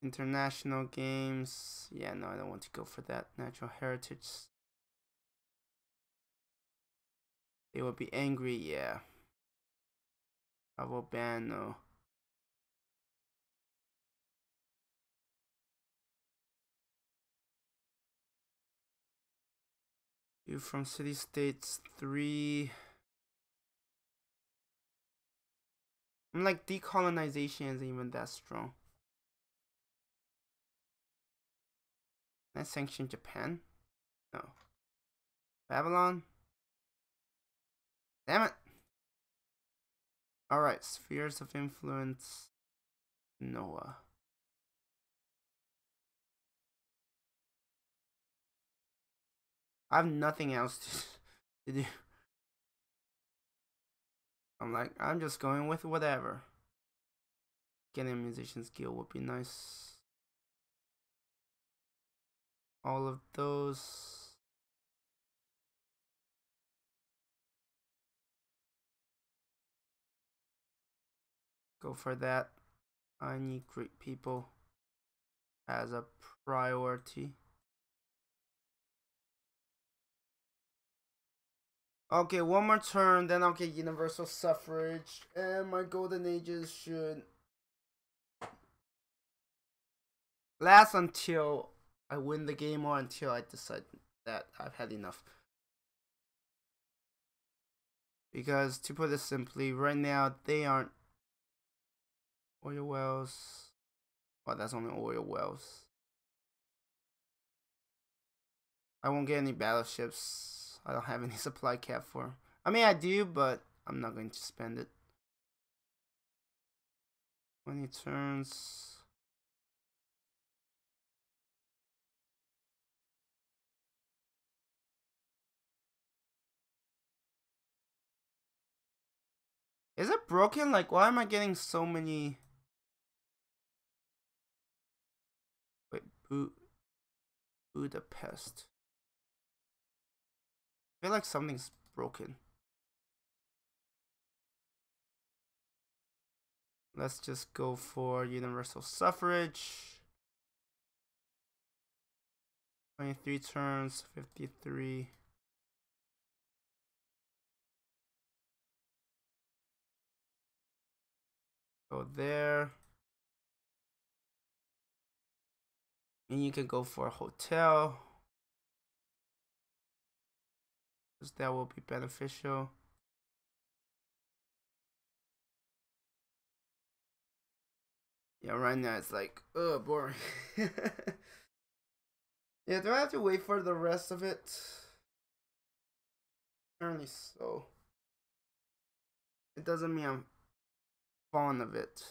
International games. Yeah, no, I don't want to go for that. Natural heritage. They will be angry, yeah. I will ban, no. You from city states three. I'm like, decolonization isn't even that strong. Can I sanction Japan? No. Babylon? Damn it! Alright, spheres of influence. Noah. I have nothing else to do. I'm like, I'm just going with whatever. Getting a musician's guild would be nice. All of those. Go for that. I need great people as a priority. Okay, one more turn, then I'll get universal suffrage, and my golden ages should last until I win the game or until I decide that I've had enough. Because, to put it simply, right now, they aren't oil wells. Well, that's only oil wells. I won't get any battleships. I don't have any supply cap for them. I mean, I do, but I'm not going to spend it. When it turns... Is it broken? Like, why am I getting so many... Wait, Bu- Budapest. I feel like something's broken. Let's just go for universal suffrage. twenty-three turns, fifty-three. Go there. And you can go for a hotel. That will be beneficial. Yeah, right now it's like, ugh, boring. Yeah, do I have to wait for the rest of it? Apparently so. It doesn't mean I'm fond of it.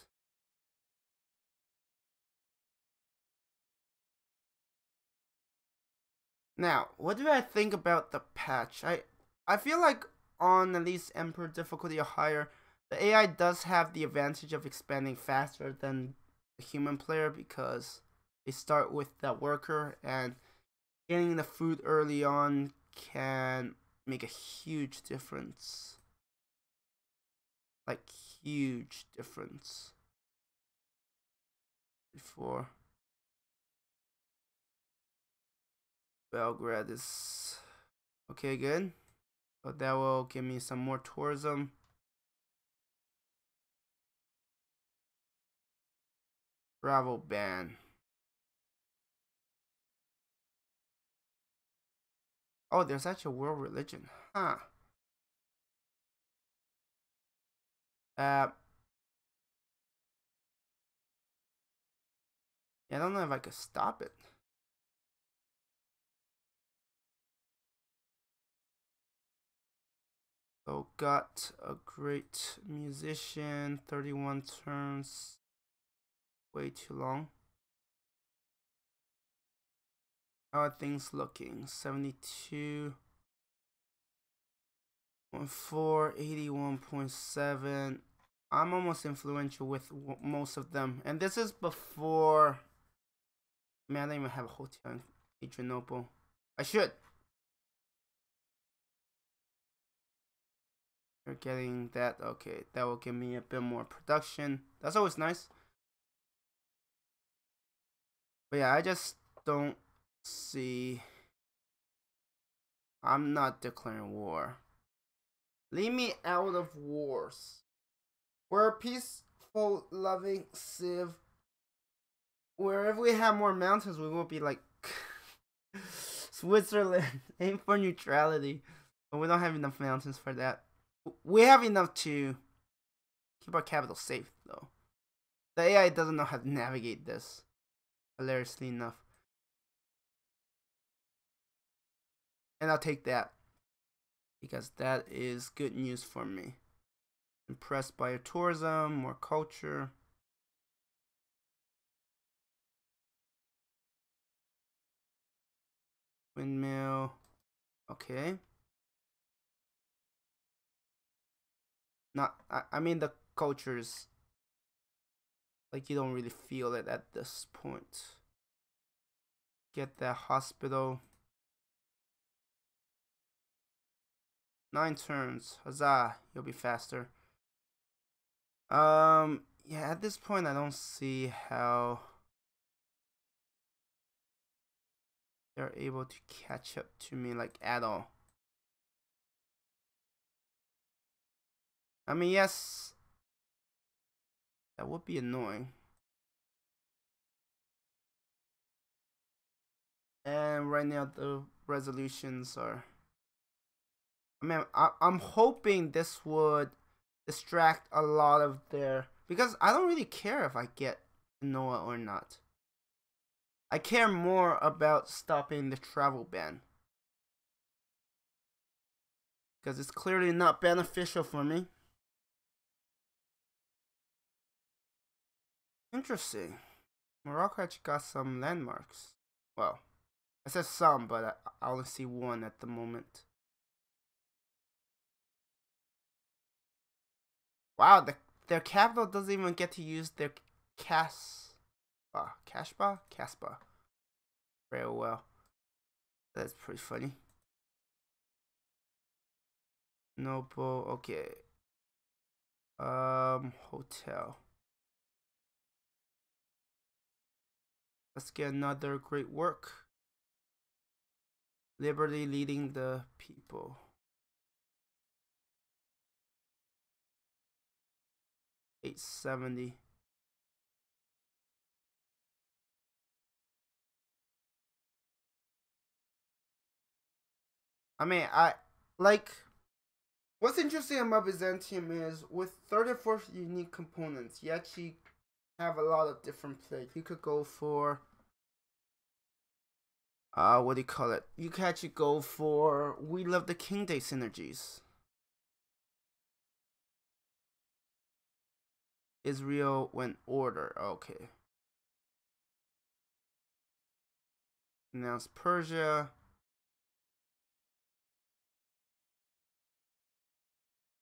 Now, what do I think about the patch? I I feel like on at least Emperor difficulty or higher, the A I does have the advantage of expanding faster than the human player because they start with that worker, and getting the food early on can make a huge difference. Like, huge difference. Before... Belgrade is okay, good. So that will give me some more tourism. Travel ban. Oh, there's actually a world religion, huh? Uh, I don't know if I could stop it. So, got a great musician, thirty-one turns. way too long. How are things looking? seventy-two. eighty-one point seven. I'm almost influential with w most of them. And this is before... Man, I don't even have a hotel in Adrianople. I should. You're getting that. Okay, that will give me a bit more production. That's always nice. But yeah, I just don't see... I'm not declaring war. Leave me out of wars. We're a peaceful, loving civ. Wherever we have more mountains, we won't be like Switzerland. Aim for neutrality. But we don't have enough mountains for that. We have enough to keep our capital safe, though. The A I doesn't know how to navigate this, hilariously enough. And I'll take that, because that is good news for me. Impressed by your tourism, more culture. Windmill. Okay. Not, I, I mean the culture is like you don't really feel it at this point. Get that hospital. Nine turns. Huzzah, you'll be faster. Um, yeah, at this point I don't see how they're able to catch up to me like at all. I mean, yes, that would be annoying. And right now the resolutions are, I mean, I, I'm hoping this would distract a lot of their, because I don't really care if I get Genoa or not. I care more about stopping the travel ban, because it's clearly not beneficial for me. Interesting. Morocco actually got some landmarks. Well, I said some, but I only see one at the moment. Wow, the, their capital doesn't even get to use their Kasbah. Kashbah? Kasbah. Very well. That's pretty funny. Noble, okay. Um, hotel. Let's get another great work. Liberty leading the people. eight seventy. I mean, I like what's interesting about Byzantium is with thirty-four unique components, you actually have a lot of different plays. You could go for uh what do you call it? You could actually go for We Love the King Day synergies. Israel went order, okay. Now it's Persia.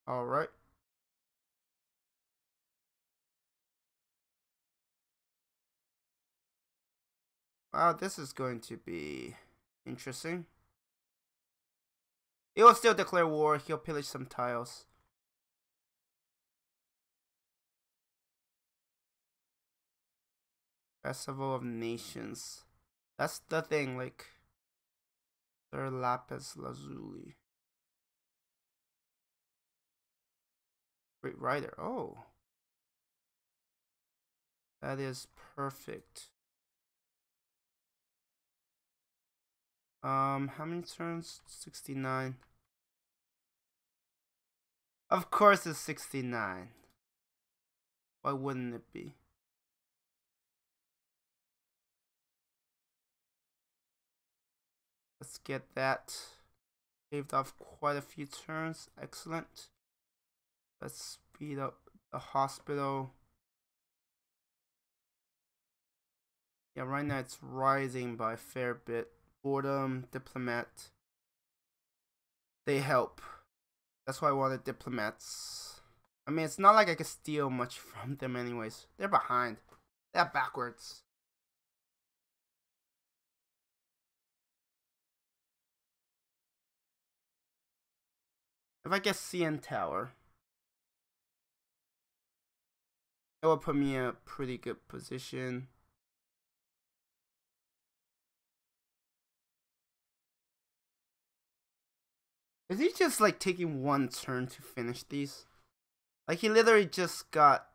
All right. Wow, this is going to be interesting. He will still declare war. He'll pillage some tiles. Festival of Nations. That's the thing, like... Their Lapis Lazuli. Great writer. Oh. That is perfect. Um, how many turns? sixty-nine. Of course it's sixty-nine. Why wouldn't it be? Let's get that. Saved off quite a few turns. Excellent. Let's speed up the hospital. Yeah, right now it's rising by a fair bit. Boredom, diplomat. They help. That's why I wanted diplomats. I mean, it's not like I could steal much from them anyways. They're behind. They're backwards. If I get C N Tower, it will put me in a pretty good position. Is he just like taking one turn to finish these? Like he literally just got...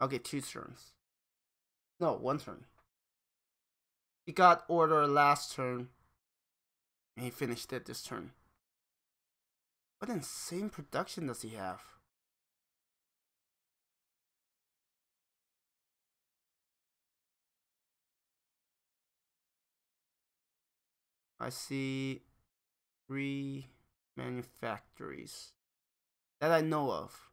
Okay, two turns. No, one turn. He got order last turn, and he finished it this turn. What insane production does he have? I see three manufactories that I know of.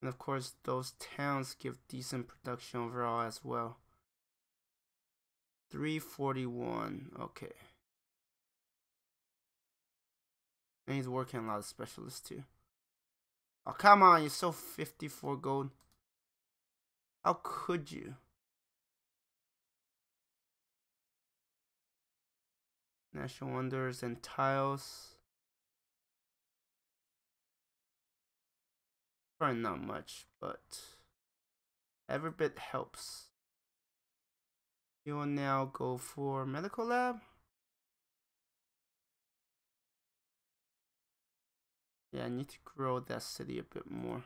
And of course, those towns give decent production overall as well. three forty-one, okay. And he's working on a lot of specialists too. Oh, come on, you're so fifty-four gold. How could you? National Wonders and Tiles. Probably not much, but every bit helps. You will now go for Medical Lab. Yeah, I need to grow that city a bit more.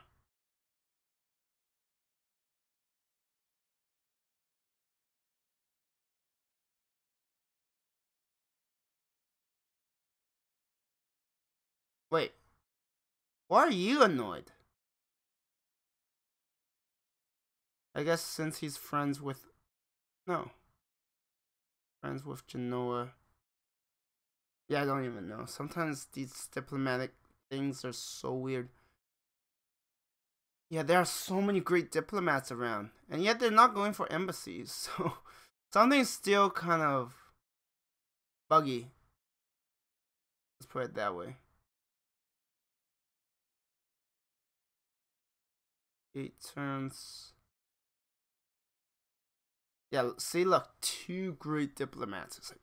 Wait, why are you annoyed? I guess since he's friends with... No. Friends with Genoa. Yeah, I don't even know. Sometimes these diplomatic... things are so weird. Yeah, there are so many great diplomats around, and yet they're not going for embassies, so something's still kind of buggy. Let's put it that way. Eight turns. Yeah, see, look, two great diplomats. It's like,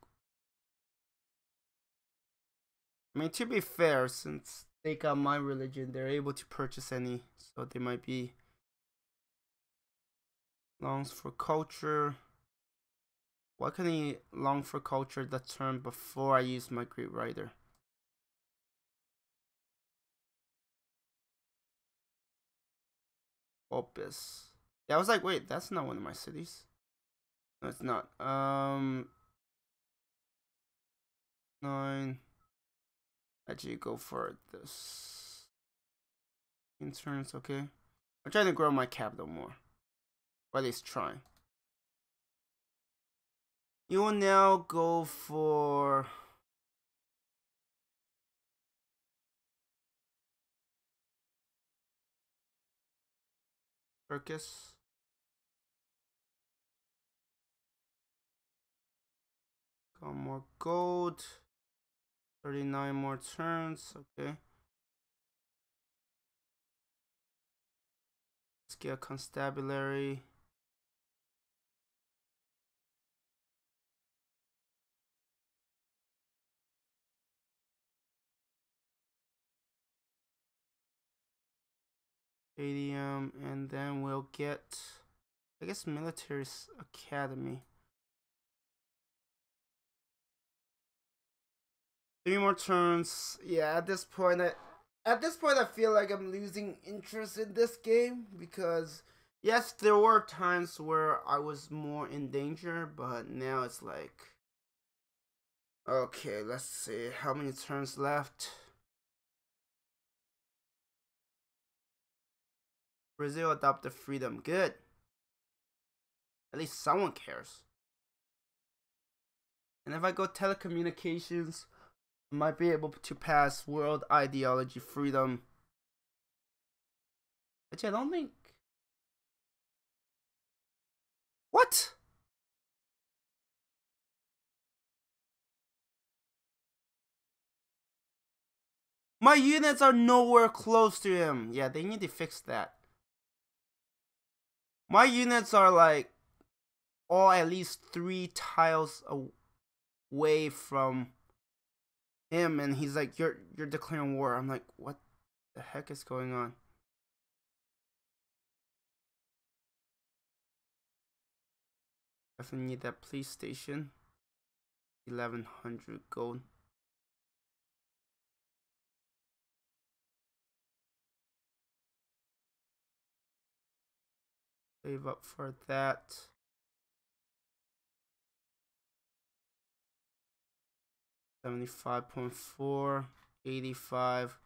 I mean, to be fair, since they got my religion, they're able to purchase any, so they might be. Longs for culture. Why can he long for culture the term before I use my Greek writer? Opus. Yeah, I was like, wait, that's not one of my cities. No, it's not. Um, nine. Actually, go for this. Insurance, okay. I'm trying to grow my capital more. Or at least trying. You will now go for... Circus. Got more gold. thirty-nine more turns, okay. Let's get a constabulary. Stadium, and then we'll get, I guess, Military Academy. Three more turns. Yeah, at this point, I, at this point, I feel like I'm losing interest in this game because, yes, there were times where I was more in danger, but now it's like, okay, let's see how many turns left. Brazil adopted freedom. Good. At least someone cares. And if I go telecommunications, might be able to pass world ideology freedom, which I don't think What? My units are nowhere close to him. Yeah, they need to fix that. My units are like all at least three tiles away from him, and he's like, you're you're declaring war. I'm like, what the heck is going on? Definitely need that police station. eleven hundred gold. Save up for that. seventy-five point four, eighty-five.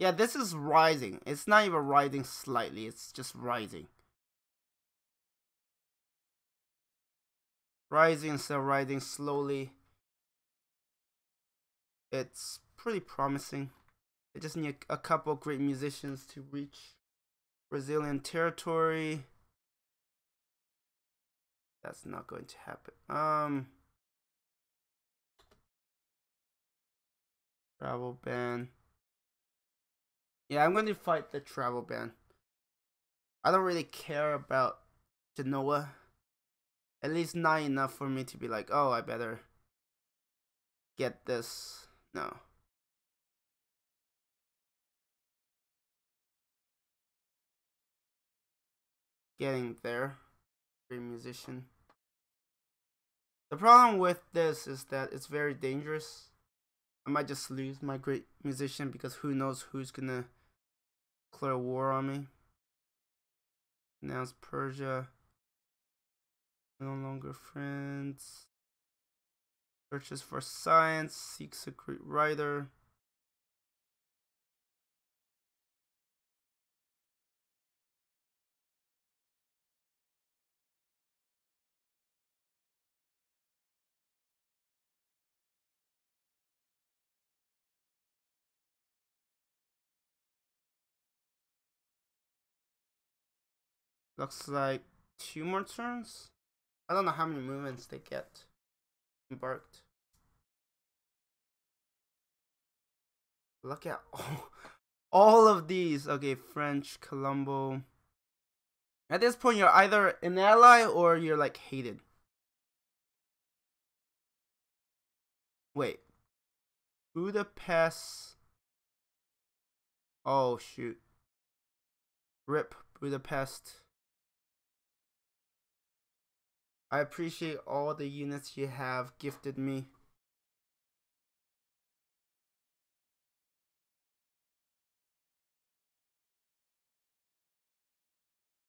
Yeah, this is rising. It's not even rising slightly. It's just rising. Rising, still rising slowly. It's pretty promising. They just need a couple of great musicians to reach Brazilian territory. That's not going to happen. Um, travel ban. Yeah, I'm going to fight the travel ban. I don't really care about Genoa. At least not enough for me to be like, oh, I better get this. No. Getting there. Great musician. The problem with this is that it's very dangerous. I might just lose my great musician because who knows who's gonna declare war on me. Now it's Persia. No longer friends. Searches for science. Seeks a great writer. Looks like two more turns. I don't know how many movements they get embarked. Look at all, all of these. Okay, French, Colombo. At this point, you're either an ally or you're like hated. Wait. Budapest. Oh, shoot. Rip Budapest. I appreciate all the units you have gifted me.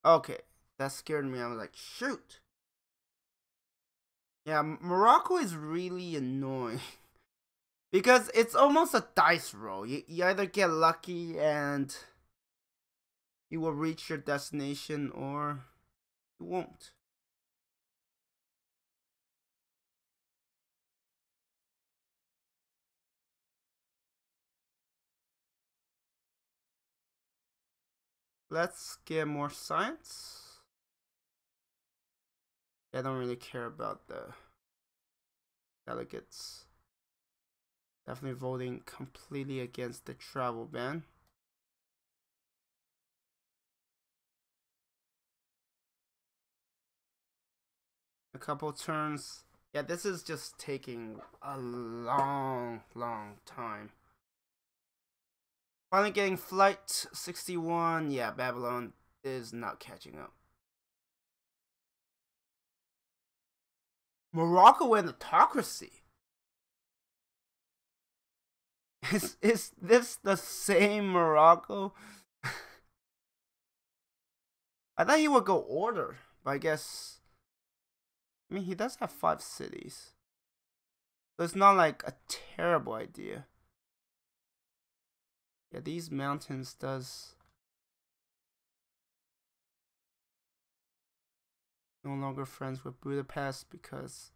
Okay, that scared me. I was like, shoot. Yeah, Morocco is really annoying. Because it's almost a dice roll. You, you either get lucky and you will reach your destination or you won't. Let's get more science. I don't really care about the delegates. Definitely voting completely against the travel ban. A couple turns. Yeah, this is just taking a long, long time. Finally getting flight sixty-one. Yeah, Babylon is not catching up. Morocco and autocracy. Is is this the same Morocco? I thought he would go order, but I guess. I mean, he does have five cities, so it's not like a terrible idea. Yeah, these mountains does no longer friends with Budapest because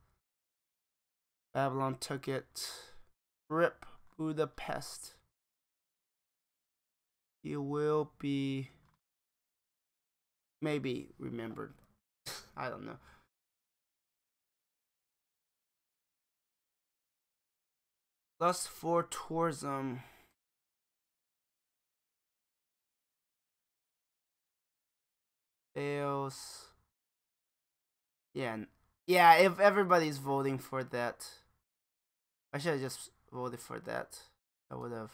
Babylon took it. Rip Budapest. You will be maybe remembered. I don't know. plus four tourism. Fails. Yeah, yeah, if everybody's voting for that. I should have just voted for that. I would have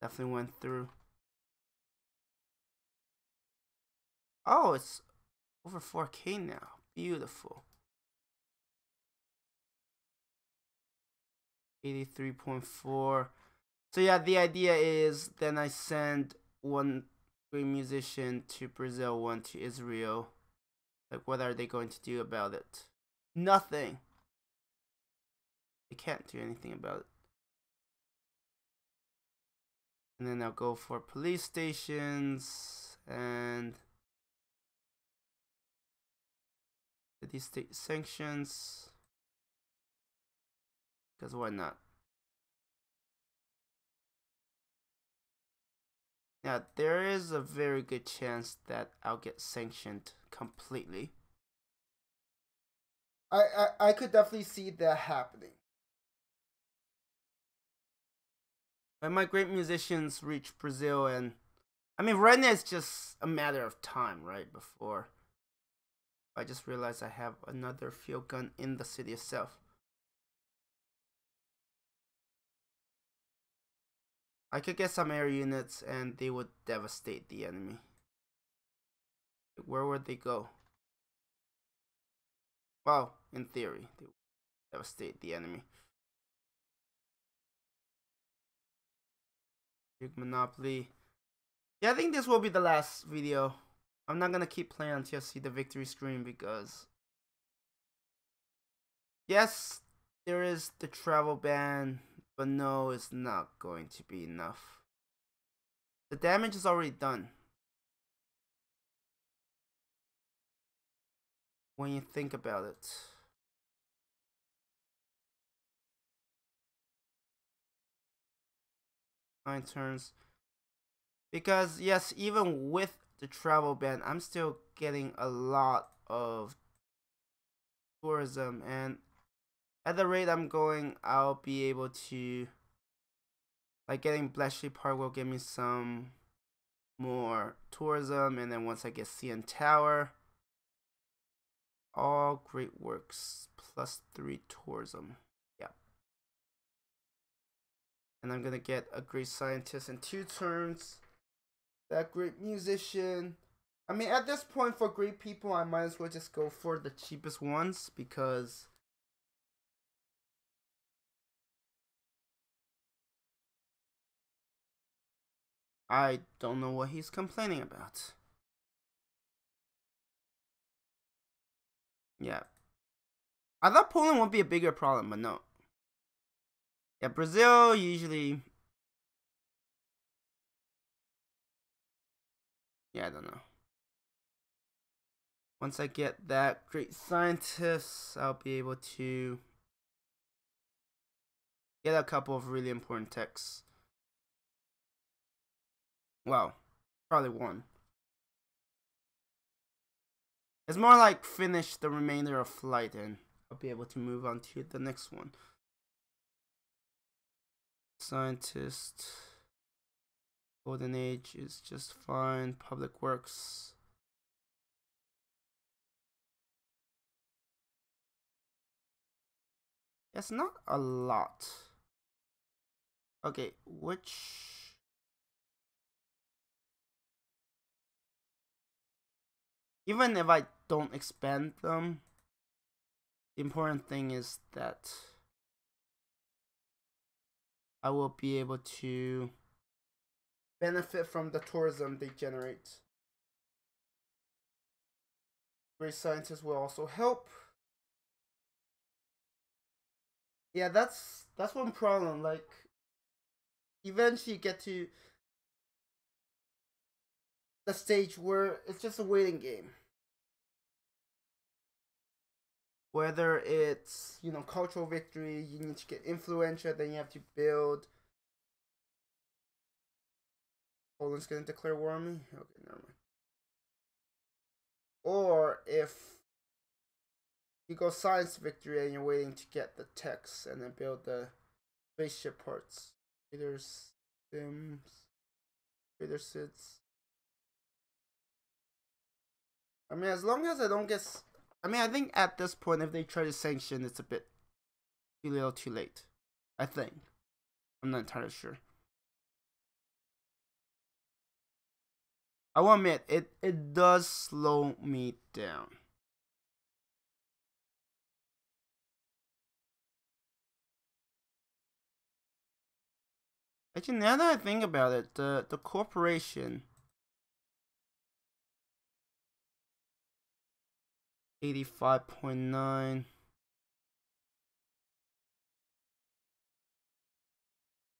definitely went through. Oh, it's over four K now. Beautiful. eighty-three point four. So yeah, the idea is then I send one great musician to Brazil, one to Israel. Like, what are they going to do about it? Nothing. They can't do anything about it. And then I'll go for police stations and city state sanctions. Because why not? Now, there is a very good chance that I'll get sanctioned completely. I, I, I could definitely see that happening. But my great musicians reach Brazil, and I mean, right now it's just a matter of time, right? Before I just realized I have another field gun in the city itself. I could get some air units and they would devastate the enemy. Where would they go? Well, in theory, they would devastate the enemy. Big Monopoly. Yeah, I think this will be the last video. I'm not gonna keep playing until I see the victory screen because... yes, there is the travel ban. But no, it's not going to be enough. The damage is already done. When you think about it. Nine turns. Because yes, even with the travel ban, I'm still getting a lot of tourism, and at the rate I'm going, I'll be able to, like, getting Bletchley Park will give me some more tourism, and then once I get C N Tower, all great works, plus three tourism, yeah. And I'm gonna get a great scientist in two turns, that great musician. I mean, at this point, for great people, I might as well just go for the cheapest ones, because... I don't know what he's complaining about. Yeah. I thought Poland would be a bigger problem, but no. Yeah, Brazil usually... yeah, I don't know. Once I get that great scientist, I'll be able to get a couple of really important texts. Well, probably one. It's more like finish the remainder of flight and I'll be able to move on to the next one. Scientist. Golden Age is just fine. Public Works. It's not a lot. Okay, which... even if I don't expand them, the important thing is that I will be able to benefit from the tourism they generate. Great scientists will also help. Yeah, that's that's one problem. Like, eventually you get to the stage where it's just a waiting game. Whether it's, you know, cultural victory, you need to get influential, then you have to build. Poland's gonna declare war on me? Okay, never mind. Or if you go science victory and you're waiting to get the techs and then build the Spaceship parts. Trader sims. Trader sits. I mean, as long as I don't get... S I mean, I think at this point, if they try to sanction, it's a bit too little too late. I think. I'm not entirely sure. I will admit, it, it does slow me down. Actually, now that I think about it, the, the corporation... eighty-five point nine.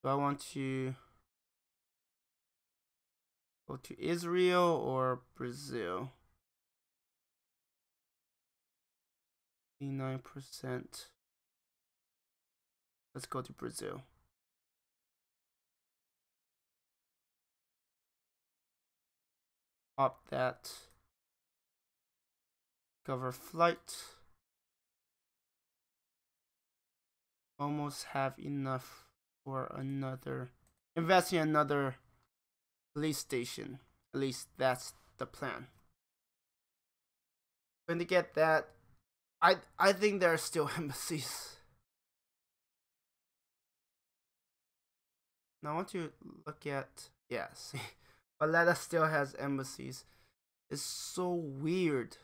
Do I want to go to Israel or Brazil? eighty-nine percent. Let's go to Brazil. Pop that. Cover flight. Almost have enough for another. Invest in another police station. At least that's the plan. When to get that, I I think there are still embassies. Now I want to look at, yeah, see, Valletta still has embassies. It's so weird.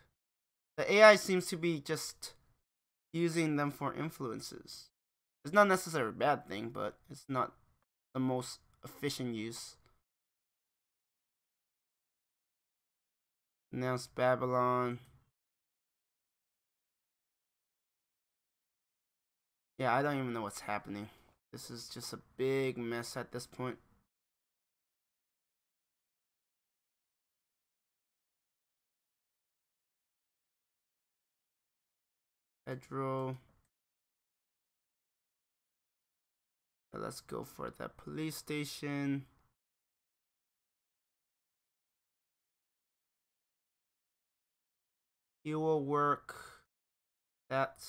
The A I seems to be just using them for influences. It's not necessarily a bad thing, but it's not the most efficient use. Announce Babylon. Yeah, I don't even know what's happening. This is just a big mess at this point. Pedro. Let's go for that police station. You will work that.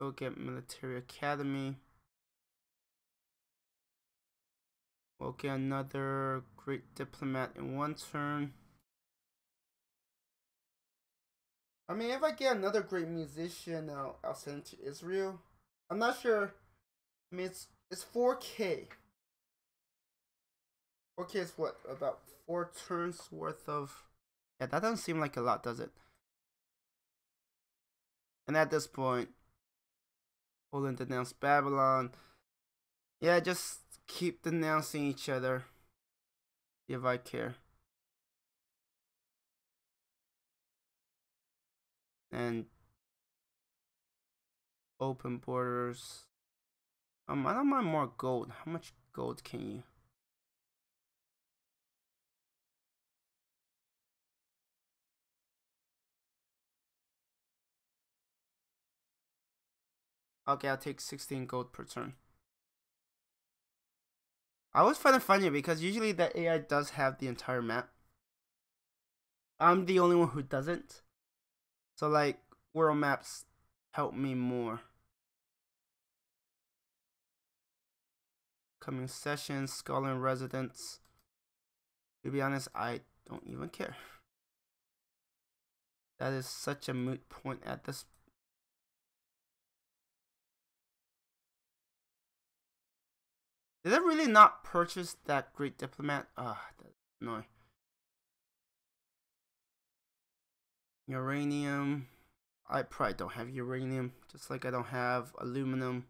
Go get military academy. We'll get another great diplomat in one turn. I mean, if I get another great musician, I'll, I'll send it to Israel. I'm not sure. I mean, it's, it's four K. four K is what? About four turns worth of... Yeah, that doesn't seem like a lot, does it? And at this point, Poland denounced Babylon. Yeah, just keep denouncing each other. If I care. And open borders. Um, I don't mind more gold. How much gold can you? Okay, I'll take sixteen gold per turn. I always find it funny because usually the A I does have the entire map. I'm the only one who doesn't. So like, world maps help me more. Coming sessions, scholar and residents. To be honest, I don't even care. That is such a moot point at this. Did I really not purchase that great diplomat? Ah, oh, that's annoying. Uranium. I probably don't have uranium, just like I don't have aluminum.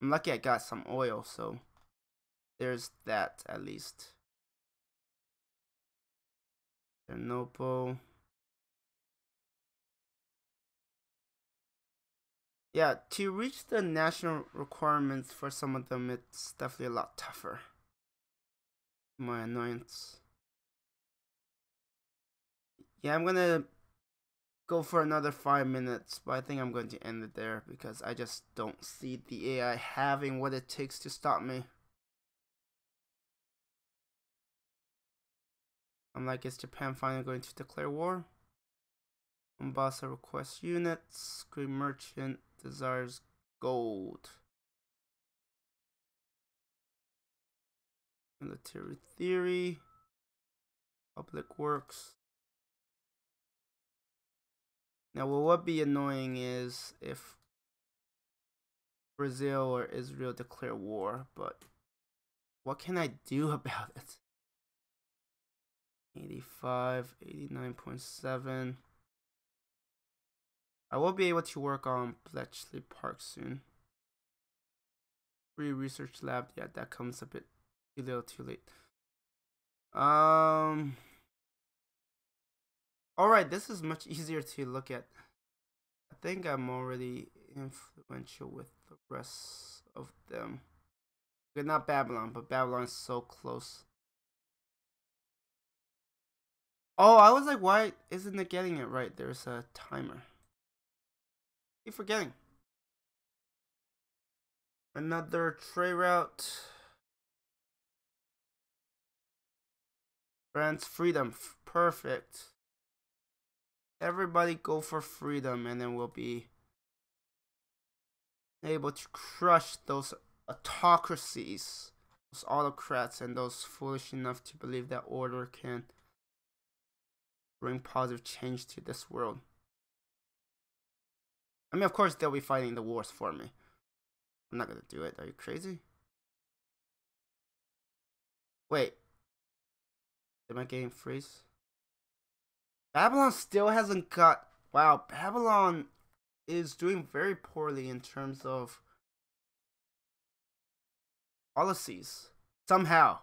I'm lucky I got some oil, so there's that at least. Chernobyl. Yeah, to reach the national requirements for some of them, it's definitely a lot tougher. My annoyance. Yeah, I'm gonna go for another five minutes, but I think I'm going to end it there because I just don't see the A I having what it takes to stop me. I'm like, is Japan finally going to declare war? Mombasa requests units. Green merchant desires gold. Military theory, public works. Now, what would be annoying is if Brazil or Israel declare war, but what can I do about it? eighty-five, eighty-nine point seven. I will be able to work on Bletchley Park soon. Free research lab, yeah, that comes a bit too little too late. Um, Alright, this is much easier to look at. I think I'm already influential with the rest of them. Okay, not Babylon, but Babylon is so close. Oh, I was like, why isn't it getting it right? There's a timer. Keep forgetting. Another trade route. France, freedom. Perfect. Everybody go for freedom, and then we'll be able to crush those autocracies, those autocrats, and those foolish enough to believe that order can bring positive change to this world. I mean, of course, they'll be fighting the wars for me. I'm not gonna do it. Are you crazy? Wait. Did my game freeze? Babylon still hasn't got... Wow, Babylon is doing very poorly in terms of policies. Somehow.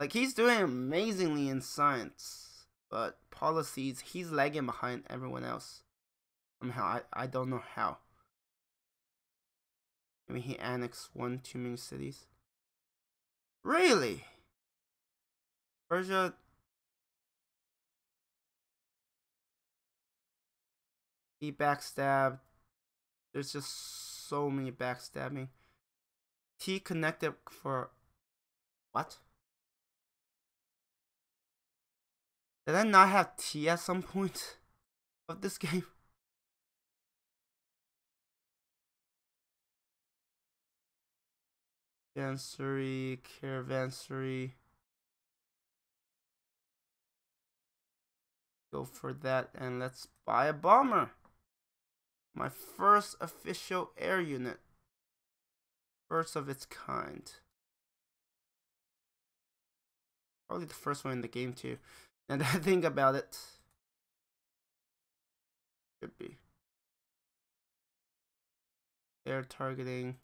Like, he's doing amazingly in science. But policies, he's lagging behind everyone else. Somehow, I, I don't know how. I mean, he annexed one too many cities. Really? Persia... He backstabbed. There's just so many backstabbing. He connected for... What? Did I not have T at some point of this game? Caravansery, caravansery. Go for that and let's buy a bomber. My first official air unit. First of its kind. Probably the first one in the game too. Now that I think about it. Should be. Air targeting.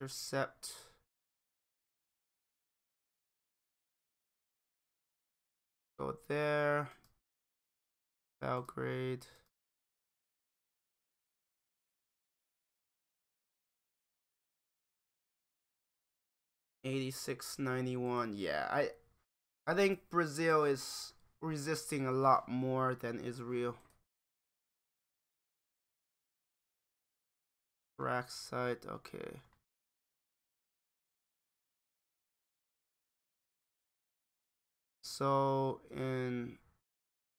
Intercept. Go there. Belgrade. eighty-six ninety-one. Yeah, I I think Brazil is resisting a lot more than Israel. Iraq side, okay. So in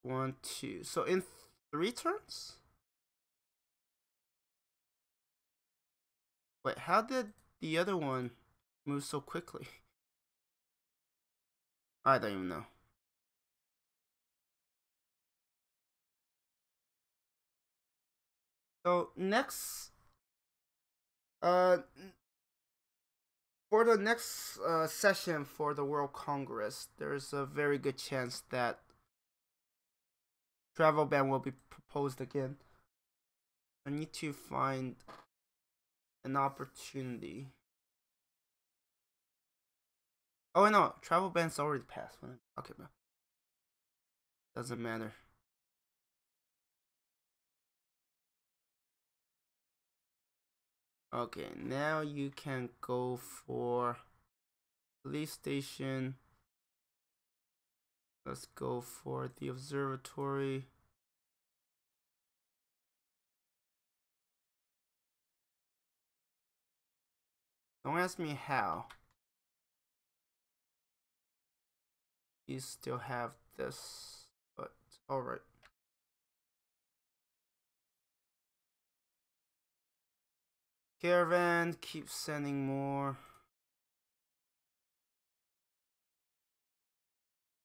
one, two, so in three turns? Wait, how did the other one move so quickly? I don't even know. So next, uh, for the next uh, session for the World Congress, there's a very good chance that travel ban will be proposed again. I need to find an opportunity. Oh no, travel ban's already passed. Okay, man. Doesn't matter. Okay, now you can go for police station. Let's go for the observatory. Don't ask me how. You still have this, but alright. Caravan keeps sending more.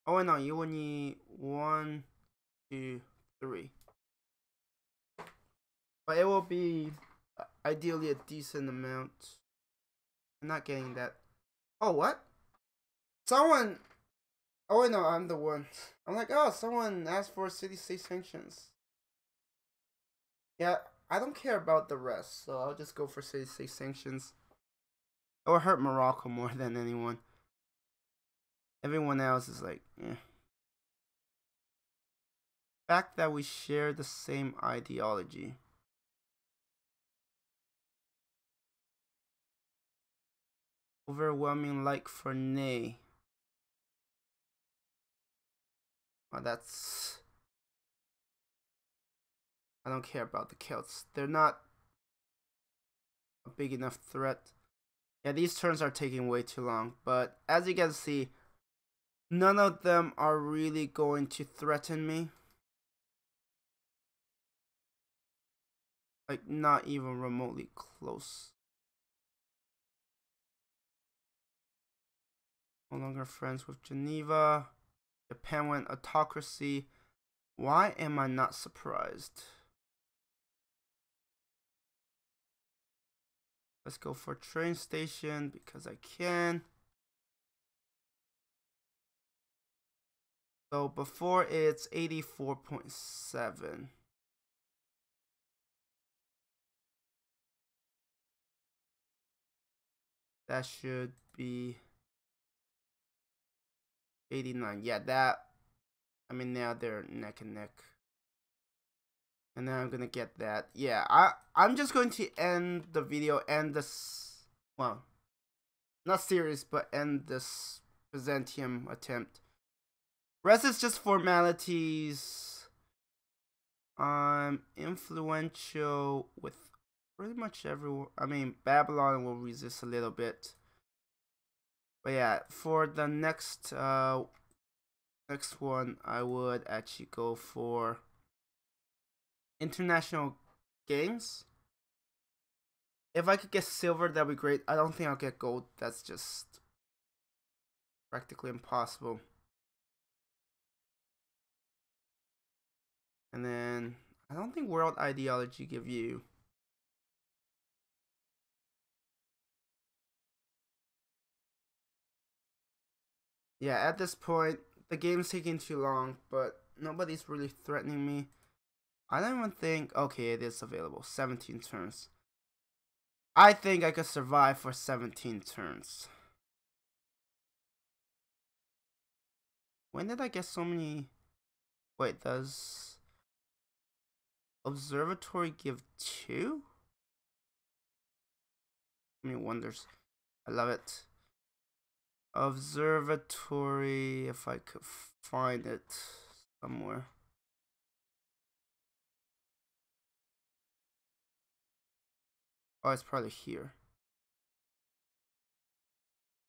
Oh, no, you will need one, two, three. But it will be ideally a decent amount. I'm not getting that. Oh, what? Someone. Oh, no, I'm the one. I'm like, oh, someone asked for city-state sanctions. Yeah, I don't care about the rest, so I'll just go for city-state sanctions. It will hurt Morocco more than anyone. Everyone else is like, eh. Fact that we share the same ideology. Overwhelming like for nay. Oh, that's... I don't care about the Celts. They're not a big enough threat. Yeah, these turns are taking way too long, but as you can see, none of them are really going to threaten me. Like, not even remotely close. No longer friends with Geneva. Japan went autocracy. Why am I not surprised? Let's go for train station because I can. So before it's eighty-four point seven. That should be eighty-nine. Yeah, that. I mean, now they're neck and neck. And now I'm gonna get that. Yeah, I I'm just going to end the video, end this, well, not series, but end this Byzantium attempt. Rest is just formalities. I'm influential with pretty much everyone. I mean, Babylon will resist a little bit. But yeah, for the next uh next one, I would actually go for international games. If I could get silver, that'd be great. I don't think I'll get gold. That's just practically impossible. And then, I don't think world ideology give you. Yeah, at this point, the game's taking too long, but nobody's really threatening me. I don't even think, okay, it is available, seventeen turns. I think I could survive for seventeen turns. When did I get so many? Wait, does... Observatory give two? I mean, wonders. I love it. Observatory, if I could find it somewhere. Oh, it's probably here.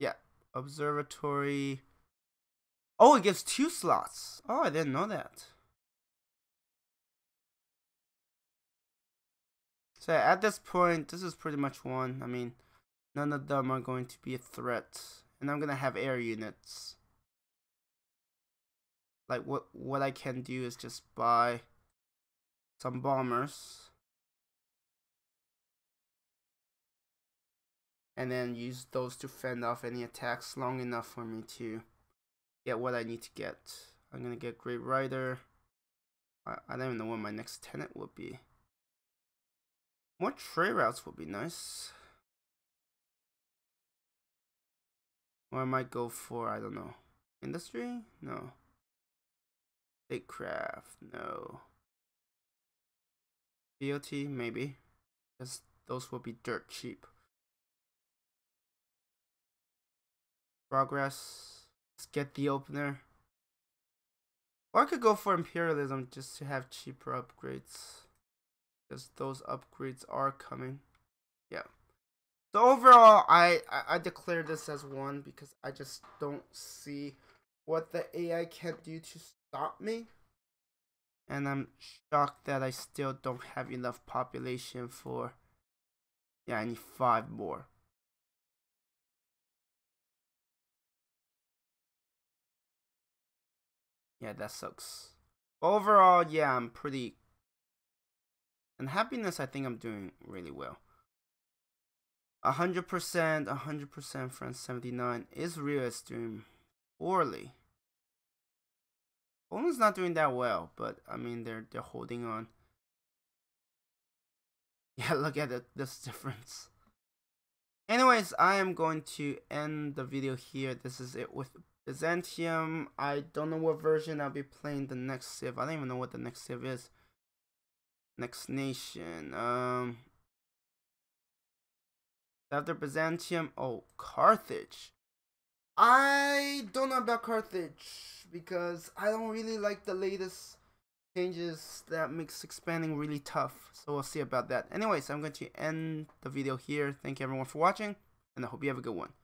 Yeah, observatory. Oh, it gives two slots. Oh, I didn't know that. So at this point, this is pretty much one. I mean, none of them are going to be a threat. And I'm going to have air units. Like, what, what I can do is just buy some bombers. And then use those to fend off any attacks long enough for me to get what I need to get. I'm going to get Great Rider. I, I don't even know what my next tenant will be. More trade routes would be nice. Or I might go for, I don't know, industry? No. Statecraft? No. B O T? Maybe. Because those will be dirt cheap. Progress. Let's get the opener. Or I could go for imperialism just to have cheaper upgrades. Because those upgrades are coming. Yeah. So overall, I, I, I declare this as one because I just don't see what the A I can do to stop me. And I'm shocked that I still don't have enough population for Yeah, I need five more. Yeah, that sucks. Overall, yeah, I'm pretty... And happiness, I think I'm doing really well. one hundred percent, one hundred percent France seventy-nine. Israel is doing poorly. Poland's not doing that well, but I mean, they're they're holding on. Yeah, look at the, this difference. Anyways, I am going to end the video here. This is it with Byzantium. I don't know what version I'll be playing the next civ. I don't even know what the next civ is. Next nation. Um, after Byzantium, oh, Carthage. I don't know about Carthage because I don't really like the latest changes that makes expanding really tough. So we'll see about that. Anyways, I'm going to end the video here. Thank you everyone for watching, and I hope you have a good one.